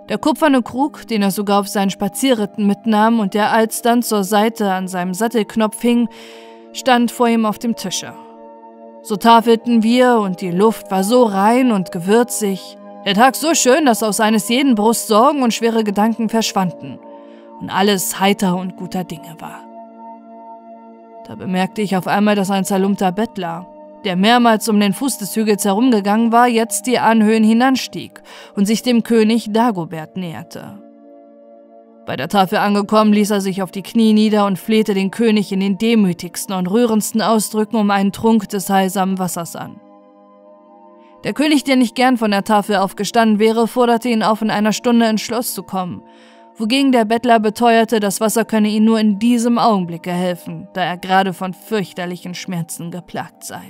Der kupferne Krug, den er sogar auf seinen Spazierritten mitnahm und der alsdann zur Seite an seinem Sattelknopf hing, stand vor ihm auf dem Tische. So tafelten wir, und die Luft war so rein und gewürzig, der Tag so schön, dass aus eines jeden Brust Sorgen und schwere Gedanken verschwanden und alles heiter und guter Dinge war. Da bemerkte ich auf einmal, dass ein zerlumpter Bettler, der mehrmals um den Fuß des Hügels herumgegangen war, jetzt die Anhöhen hinanstieg und sich dem König Dagobert näherte. Bei der Tafel angekommen, ließ er sich auf die Knie nieder und flehte den König in den demütigsten und rührendsten Ausdrücken um einen Trunk des heilsamen Wassers an. Der König, der nicht gern von der Tafel aufgestanden wäre, forderte ihn auf, in einer Stunde ins Schloss zu kommen, wogegen der Bettler beteuerte, das Wasser könne ihm nur in diesem Augenblicke helfen, da er gerade von fürchterlichen Schmerzen geplagt sei.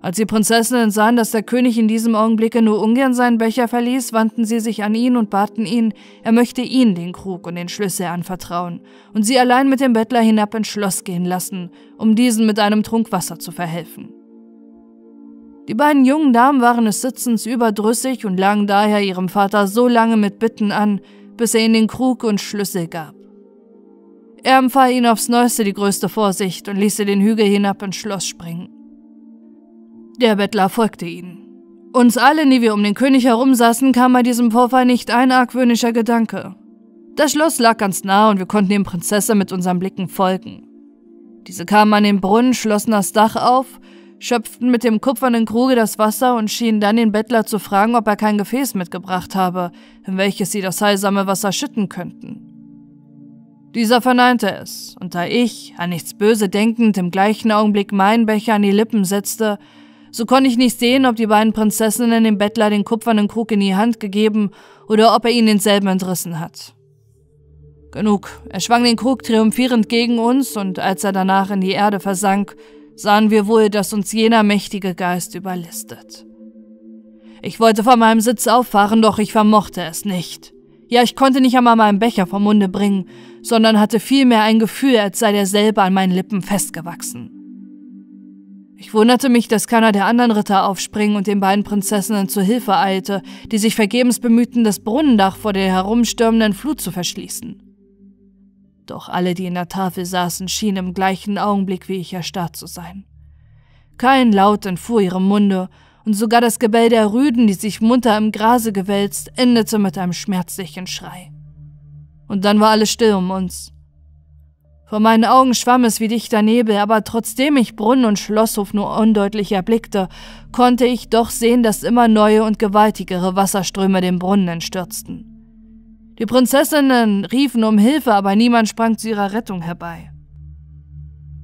Als die Prinzessinnen sahen, dass der König in diesem Augenblicke nur ungern seinen Becher verließ, wandten sie sich an ihn und baten ihn, er möchte ihnen den Krug und den Schlüssel anvertrauen und sie allein mit dem Bettler hinab ins Schloss gehen lassen, um diesen mit einem Trunk Wasser zu verhelfen. Die beiden jungen Damen waren es sitzens überdrüssig und lagen daher ihrem Vater so lange mit Bitten an, bis er ihnen den Krug und Schlüssel gab. Er empfahl ihnen aufs Neueste die größte Vorsicht und ließ sie den Hügel hinab ins Schloss springen. Der Bettler folgte ihnen. Uns allen, die wir um den König herumsaßen, kam bei diesem Vorfall nicht ein argwöhnischer Gedanke. Das Schloss lag ganz nah und wir konnten dem Prinzessin mit unseren Blicken folgen. Diese kamen an den Brunnen, schlossen das Dach auf, schöpften mit dem kupfernen Kruge das Wasser und schienen dann den Bettler zu fragen, ob er kein Gefäß mitgebracht habe, in welches sie das heilsame Wasser schütten könnten. Dieser verneinte es, und da ich, an nichts böse denkend, im gleichen Augenblick meinen Becher an die Lippen setzte, so konnte ich nicht sehen, ob die beiden Prinzessinnen dem Bettler den kupfernen Krug in die Hand gegeben oder ob er ihnen denselben entrissen hat. Genug, er schwang den Krug triumphierend gegen uns, und als er danach in die Erde versank, sahen wir wohl, dass uns jener mächtige Geist überlistet. Ich wollte von meinem Sitz auffahren, doch ich vermochte es nicht. Ja, ich konnte nicht einmal meinen Becher vom Munde bringen, sondern hatte vielmehr ein Gefühl, als sei derselbe an meinen Lippen festgewachsen. Ich wunderte mich, dass keiner der anderen Ritter aufspringen und den beiden Prinzessinnen zu Hilfe eilte, die sich vergebens bemühten, das Brunnendach vor der herumstürmenden Flut zu verschließen. Doch alle, die in der Tafel saßen, schienen im gleichen Augenblick wie ich erstarrt zu sein. Kein Laut entfuhr ihrem Munde, und sogar das Gebell der Rüden, die sich munter im Grase gewälzt, endete mit einem schmerzlichen Schrei. Und dann war alles still um uns. Vor meinen Augen schwamm es wie dichter Nebel, aber trotzdem ich Brunnen und Schlosshof nur undeutlich erblickte, konnte ich doch sehen, dass immer neue und gewaltigere Wasserströme den Brunnen entstürzten. Die Prinzessinnen riefen um Hilfe, aber niemand sprang zu ihrer Rettung herbei.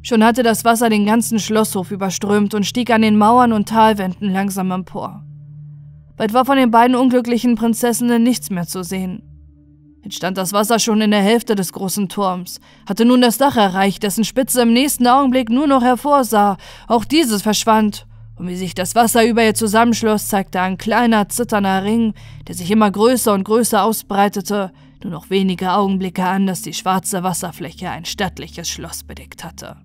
Schon hatte das Wasser den ganzen Schlosshof überströmt und stieg an den Mauern und Talwänden langsam empor. Bald war von den beiden unglücklichen Prinzessinnen nichts mehr zu sehen. Jetzt stand das Wasser schon in der Hälfte des großen Turms, hatte nun das Dach erreicht, dessen Spitze im nächsten Augenblick nur noch hervorsah. Auch dieses verschwand, und wie sich das Wasser über ihr zusammenschloss, zeigte ein kleiner, zitternder Ring, der sich immer größer und größer ausbreitete, nur noch wenige Augenblicke an, dass die schwarze Wasserfläche ein stattliches Schloss bedeckt hatte.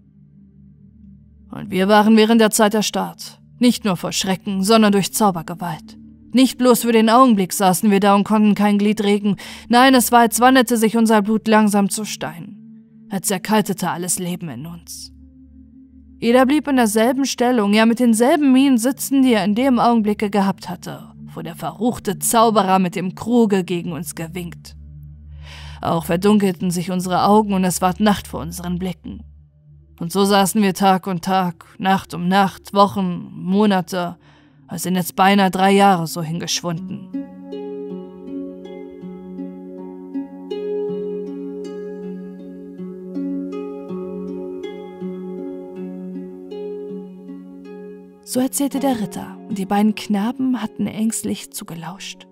Und wir waren während der Zeit erstarrt, nicht nur vor Schrecken, sondern durch Zaubergewalt. Nicht bloß für den Augenblick saßen wir da und konnten kein Glied regen, nein, es war, als wandelte sich unser Blut langsam zu Stein, als erkaltete alles Leben in uns. Jeder blieb in derselben Stellung, ja mit denselben Mienen sitzen, die er in dem Augenblicke gehabt hatte, wo der verruchte Zauberer mit dem Kruge gegen uns gewinkt. Auch verdunkelten sich unsere Augen und es ward Nacht vor unseren Blicken. Und so saßen wir Tag um Tag, Nacht um Nacht, Wochen, Monate, es sind jetzt beinahe drei Jahre so hingeschwunden. So erzählte der Ritter, und die beiden Knaben hatten ängstlich zugelauscht.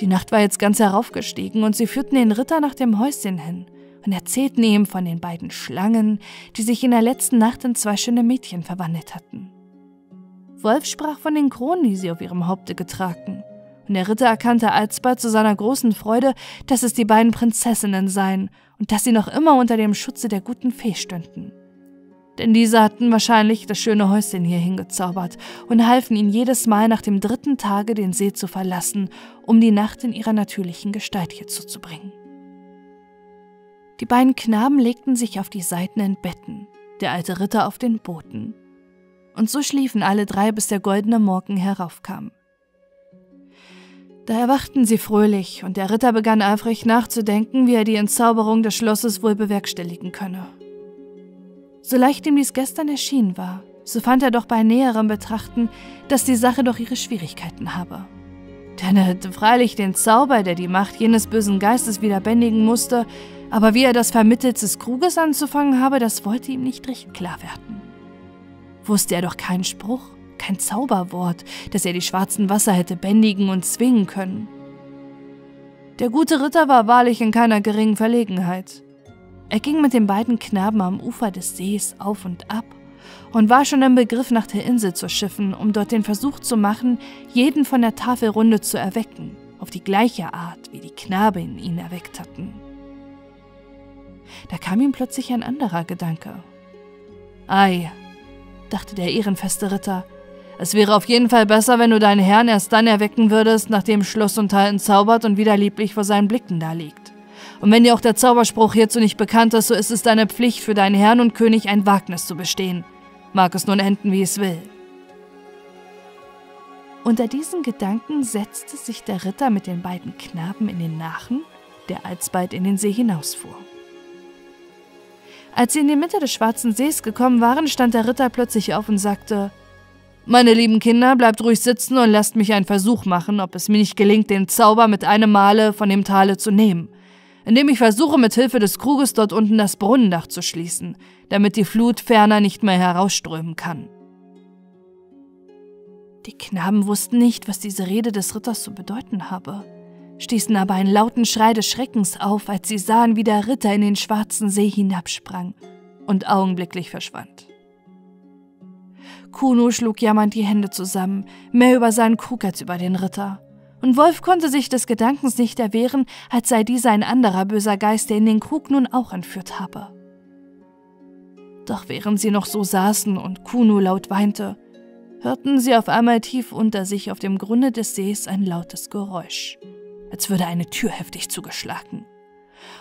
Die Nacht war jetzt ganz heraufgestiegen, und sie führten den Ritter nach dem Häuschen hin und erzählten ihm von den beiden Schlangen, die sich in der letzten Nacht in zwei schöne Mädchen verwandelt hatten. Wolf sprach von den Kronen, die sie auf ihrem Haupte getragen, und der Ritter erkannte alsbald zu seiner großen Freude, dass es die beiden Prinzessinnen seien und dass sie noch immer unter dem Schutze der guten Fee stünden. Denn diese hatten wahrscheinlich das schöne Häuschen hier hingezaubert und halfen ihnen jedes Mal nach dem dritten Tage den See zu verlassen, um die Nacht in ihrer natürlichen Gestalt hier zuzubringen. Die beiden Knaben legten sich auf die Seiten in Betten, der alte Ritter auf den Boden. Und so schliefen alle drei, bis der goldene Morgen heraufkam. Da erwachten sie fröhlich, und der Ritter begann eifrig nachzudenken, wie er die Entzauberung des Schlosses wohl bewerkstelligen könne. So leicht ihm dies gestern erschienen war, so fand er doch bei näherem Betrachten, dass die Sache doch ihre Schwierigkeiten habe. Denn er hätte freilich den Zauber, der die Macht jenes bösen Geistes wieder bändigen musste, aber wie er das vermittels des Kruges anzufangen habe, das wollte ihm nicht recht klar werden. Wusste er doch keinen Spruch, kein Zauberwort, dass er die schwarzen Wasser hätte bändigen und zwingen können. Der gute Ritter war wahrlich in keiner geringen Verlegenheit. Er ging mit den beiden Knaben am Ufer des Sees auf und ab und war schon im Begriff, nach der Insel zu schiffen, um dort den Versuch zu machen, jeden von der Tafelrunde zu erwecken, auf die gleiche Art, wie die Knaben ihn erweckt hatten. Da kam ihm plötzlich ein anderer Gedanke. »Ei«, dachte der ehrenfeste Ritter, »es wäre auf jeden Fall besser, wenn du deinen Herrn erst dann erwecken würdest, nachdem Schloss und Tal entzaubert und wieder lieblich vor seinen Blicken daliegt. Und wenn dir auch der Zauberspruch hierzu nicht bekannt ist, so ist es deine Pflicht, für deinen Herrn und König ein Wagnis zu bestehen. Mag es nun enden, wie es will.« Unter diesen Gedanken setzte sich der Ritter mit den beiden Knaben in den Nachen, der alsbald in den See hinausfuhr. Als sie in die Mitte des Schwarzen Sees gekommen waren, stand der Ritter plötzlich auf und sagte: »Meine lieben Kinder, bleibt ruhig sitzen und lasst mich einen Versuch machen, ob es mir nicht gelingt, den Zauber mit einem Male von dem Tale zu nehmen, indem ich versuche, mit Hilfe des Kruges dort unten das Brunnendach zu schließen, damit die Flut ferner nicht mehr herausströmen kann.« Die Knaben wussten nicht, was diese Rede des Ritters zu bedeuten habe, stießen aber einen lauten Schrei des Schreckens auf, als sie sahen, wie der Ritter in den Schwarzen See hinabsprang und augenblicklich verschwand. Kuno schlug jammernd die Hände zusammen, mehr über seinen Krug als über den Ritter. Und Wolf konnte sich des Gedankens nicht erwehren, als sei dieser ein anderer böser Geist, der in den Krug nun auch entführt habe. Doch während sie noch so saßen und Kuno laut weinte, hörten sie auf einmal tief unter sich auf dem Grunde des Sees ein lautes Geräusch, als würde eine Tür heftig zugeschlagen.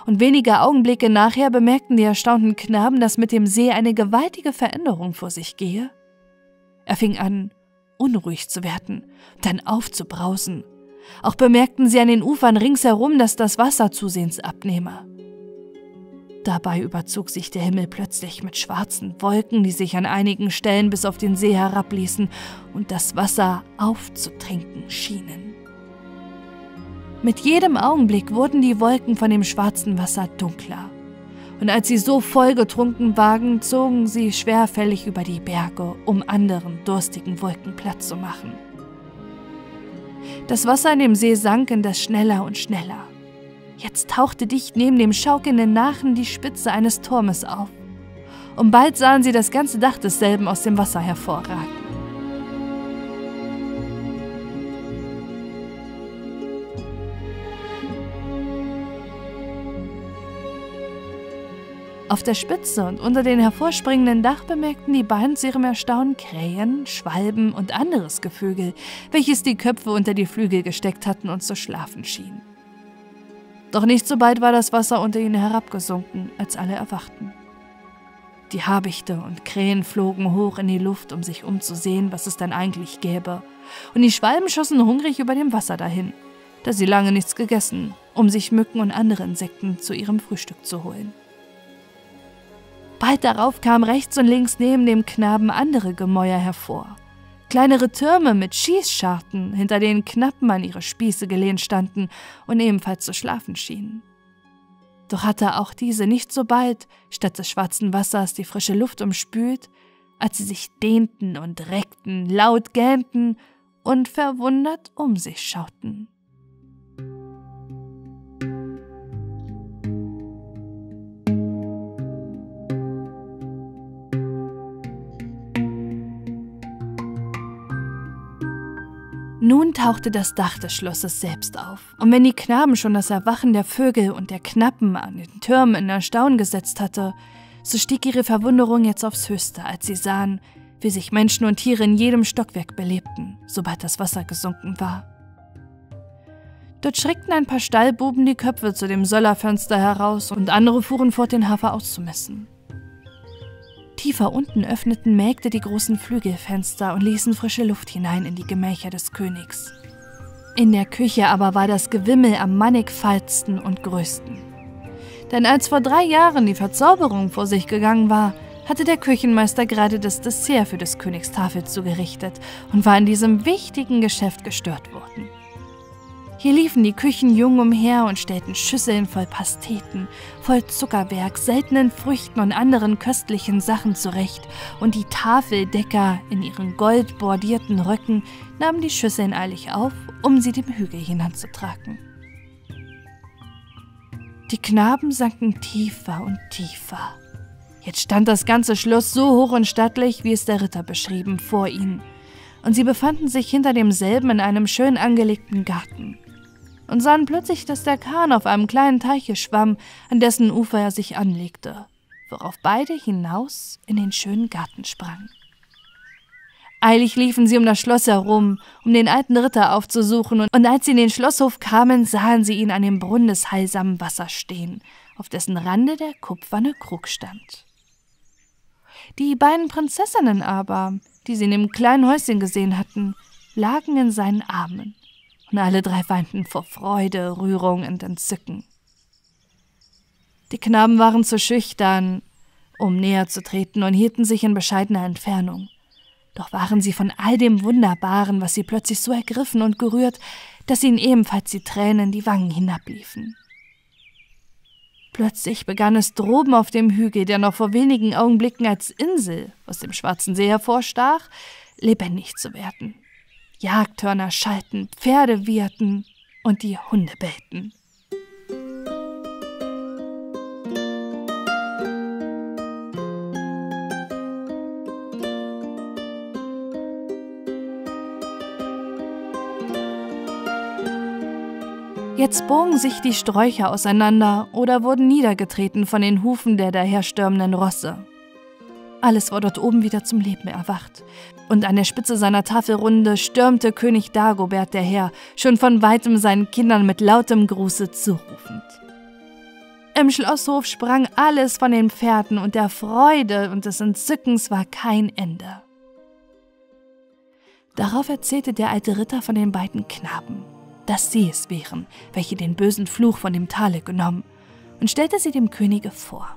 Und wenige Augenblicke nachher bemerkten die erstaunten Knaben, dass mit dem See eine gewaltige Veränderung vor sich gehe. Er fing an, unruhig zu werden, dann aufzubrausen. Auch bemerkten sie an den Ufern ringsherum, dass das Wasser zusehends abnehme. Dabei überzog sich der Himmel plötzlich mit schwarzen Wolken, die sich an einigen Stellen bis auf den See herabließen und das Wasser aufzutrinken schienen. Mit jedem Augenblick wurden die Wolken von dem schwarzen Wasser dunkler. Und als sie so vollgetrunken waren, zogen sie schwerfällig über die Berge, um anderen durstigen Wolken Platz zu machen. Das Wasser in dem See sank indes schneller und schneller. Jetzt tauchte dicht neben dem schaukelnden Nachen die Spitze eines Turmes auf. Und bald sahen sie das ganze Dach desselben aus dem Wasser hervorragen. Auf der Spitze und unter den hervorspringenden Dach bemerkten die beiden zu ihrem Erstaunen Krähen, Schwalben und anderes Gevögel, welches die Köpfe unter die Flügel gesteckt hatten und zu schlafen schienen. Doch nicht so bald war das Wasser unter ihnen herabgesunken, als alle erwachten. Die Habichte und Krähen flogen hoch in die Luft, um sich umzusehen, was es denn eigentlich gäbe, und die Schwalben schossen hungrig über dem Wasser dahin, da sie lange nichts gegessen, um sich Mücken und andere Insekten zu ihrem Frühstück zu holen. Bald darauf kamen rechts und links neben dem Knaben andere Gemäuer hervor. Kleinere Türme mit Schießscharten, hinter denen Knappen an ihre Spieße gelehnt standen und ebenfalls zu schlafen schienen. Doch hatte auch diese nicht so bald, statt des schwarzen Wassers, die frische Luft umspült, als sie sich dehnten und reckten, laut gähnten und verwundert um sich schauten. Nun tauchte das Dach des Schlosses selbst auf, und wenn die Knaben schon das Erwachen der Vögel und der Knappen an den Türmen in Erstaunen gesetzt hatte, so stieg ihre Verwunderung jetzt aufs Höchste, als sie sahen, wie sich Menschen und Tiere in jedem Stockwerk belebten, sobald das Wasser gesunken war. Dort schreckten ein paar Stallbuben die Köpfe zu dem Söllerfenster heraus und andere fuhren fort, den Hafer auszumessen. Tiefer unten öffneten Mägde die großen Flügelfenster und ließen frische Luft hinein in die Gemächer des Königs. In der Küche aber war das Gewimmel am mannigfaltigsten und größten. Denn als vor drei Jahren die Verzauberung vor sich gegangen war, hatte der Küchenmeister gerade das Dessert für des Königs Tafel zugerichtet und war in diesem wichtigen Geschäft gestört worden. Hier liefen die Küchenjungen umher und stellten Schüsseln voll Pasteten, voll Zuckerwerk, seltenen Früchten und anderen köstlichen Sachen zurecht, und die Tafeldecker in ihren goldbordierten Röcken nahmen die Schüsseln eilig auf, um sie dem Hügel hinanzutragen. Die Knaben sanken tiefer und tiefer. Jetzt stand das ganze Schloss so hoch und stattlich, wie es der Ritter beschrieben, vor ihnen, und sie befanden sich hinter demselben in einem schön angelegten Garten und sahen plötzlich, dass der Kahn auf einem kleinen Teiche schwamm, an dessen Ufer er sich anlegte, worauf beide hinaus in den schönen Garten sprangen. Eilig liefen sie um das Schloss herum, um den alten Ritter aufzusuchen, und als sie in den Schlosshof kamen, sahen sie ihn an dem Brunnen des heilsamen Wassers stehen, auf dessen Rande der kupferne Krug stand. Die beiden Prinzessinnen aber, die sie in dem kleinen Häuschen gesehen hatten, lagen in seinen Armen, und alle drei weinten vor Freude, Rührung und Entzücken. Die Knaben waren zu schüchtern, um näher zu treten, und hielten sich in bescheidener Entfernung. Doch waren sie von all dem Wunderbaren, was sie plötzlich so ergriffen und gerührt, dass ihnen ebenfalls die Tränen die Wangen hinabliefen. Plötzlich begann es droben auf dem Hügel, der noch vor wenigen Augenblicken als Insel aus dem schwarzen See hervorstach, lebendig zu werden. Jagdhörner schallten, Pferde wieherten und die Hunde bellten. Jetzt bogen sich die Sträucher auseinander oder wurden niedergetreten von den Hufen der daherstürmenden Rosse. Alles war dort oben wieder zum Leben erwacht. Und an der Spitze seiner Tafelrunde stürmte König Dagobert der Herr, schon von weitem seinen Kindern mit lautem Gruße zurufend. Im Schlosshof sprang alles von den Pferden, und der Freude und des Entzückens war kein Ende. Darauf erzählte der alte Ritter von den beiden Knaben, dass sie es wären, welche den bösen Fluch von dem Tale genommen, und stellte sie dem Könige vor.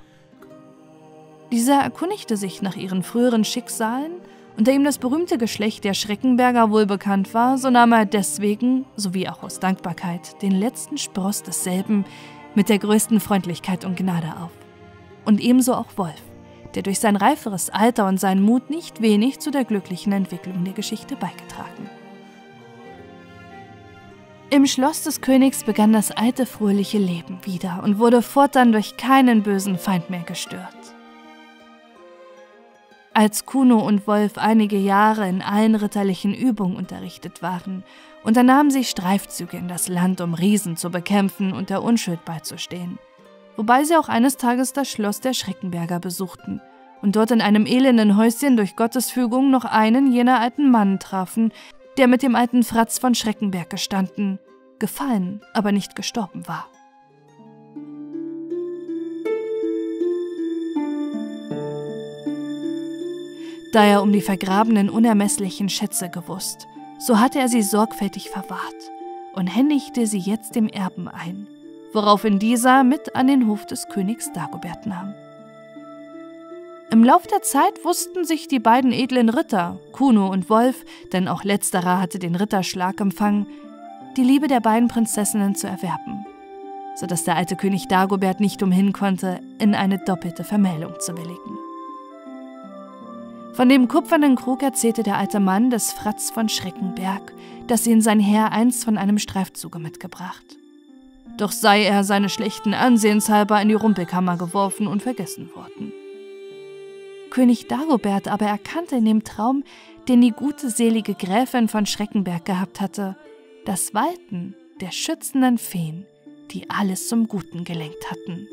Dieser erkundigte sich nach ihren früheren Schicksalen, und da ihm das berühmte Geschlecht der Schreckenberger wohlbekannt war, so nahm er deswegen, sowie auch aus Dankbarkeit, den letzten Spross desselben mit der größten Freundlichkeit und Gnade auf. Und ebenso auch Wolf, der durch sein reiferes Alter und seinen Mut nicht wenig zu der glücklichen Entwicklung der Geschichte beigetragen. Im Schloss des Königs begann das alte, fröhliche Leben wieder und wurde fortan durch keinen bösen Feind mehr gestört. Als Kuno und Wolf einige Jahre in allen ritterlichen Übungen unterrichtet waren, unternahmen sie Streifzüge in das Land, um Riesen zu bekämpfen und der Unschuld beizustehen, wobei sie auch eines Tages das Schloss der Schreckenberger besuchten und dort in einem elenden Häuschen durch Gottes Fügung noch einen jener alten Mann trafen, der mit dem alten Fratz von Schreckenberg gestanden, gefallen, aber nicht gestorben war. Da er um die vergrabenen, unermesslichen Schätze gewusst, so hatte er sie sorgfältig verwahrt und händigte sie jetzt dem Erben ein, woraufhin dieser mit an den Hof des Königs Dagobert nahm. Im Lauf der Zeit wussten sich die beiden edlen Ritter, Kuno und Wolf, denn auch letzterer hatte den Ritterschlag empfangen, die Liebe der beiden Prinzessinnen zu erwerben, sodass der alte König Dagobert nicht umhin konnte, in eine doppelte Vermählung zu willigen. Von dem kupfernen Krug erzählte der alte Mann des Fratz von Schreckenberg, dass ihn sein Herr einst von einem Streifzuge mitgebracht. Doch sei er seines schlechten Ansehens halber in die Rumpelkammer geworfen und vergessen worden. König Dagobert aber erkannte in dem Traum, den die gute selige Gräfin von Schreckenberg gehabt hatte, das Walten der schützenden Feen, die alles zum Guten gelenkt hatten.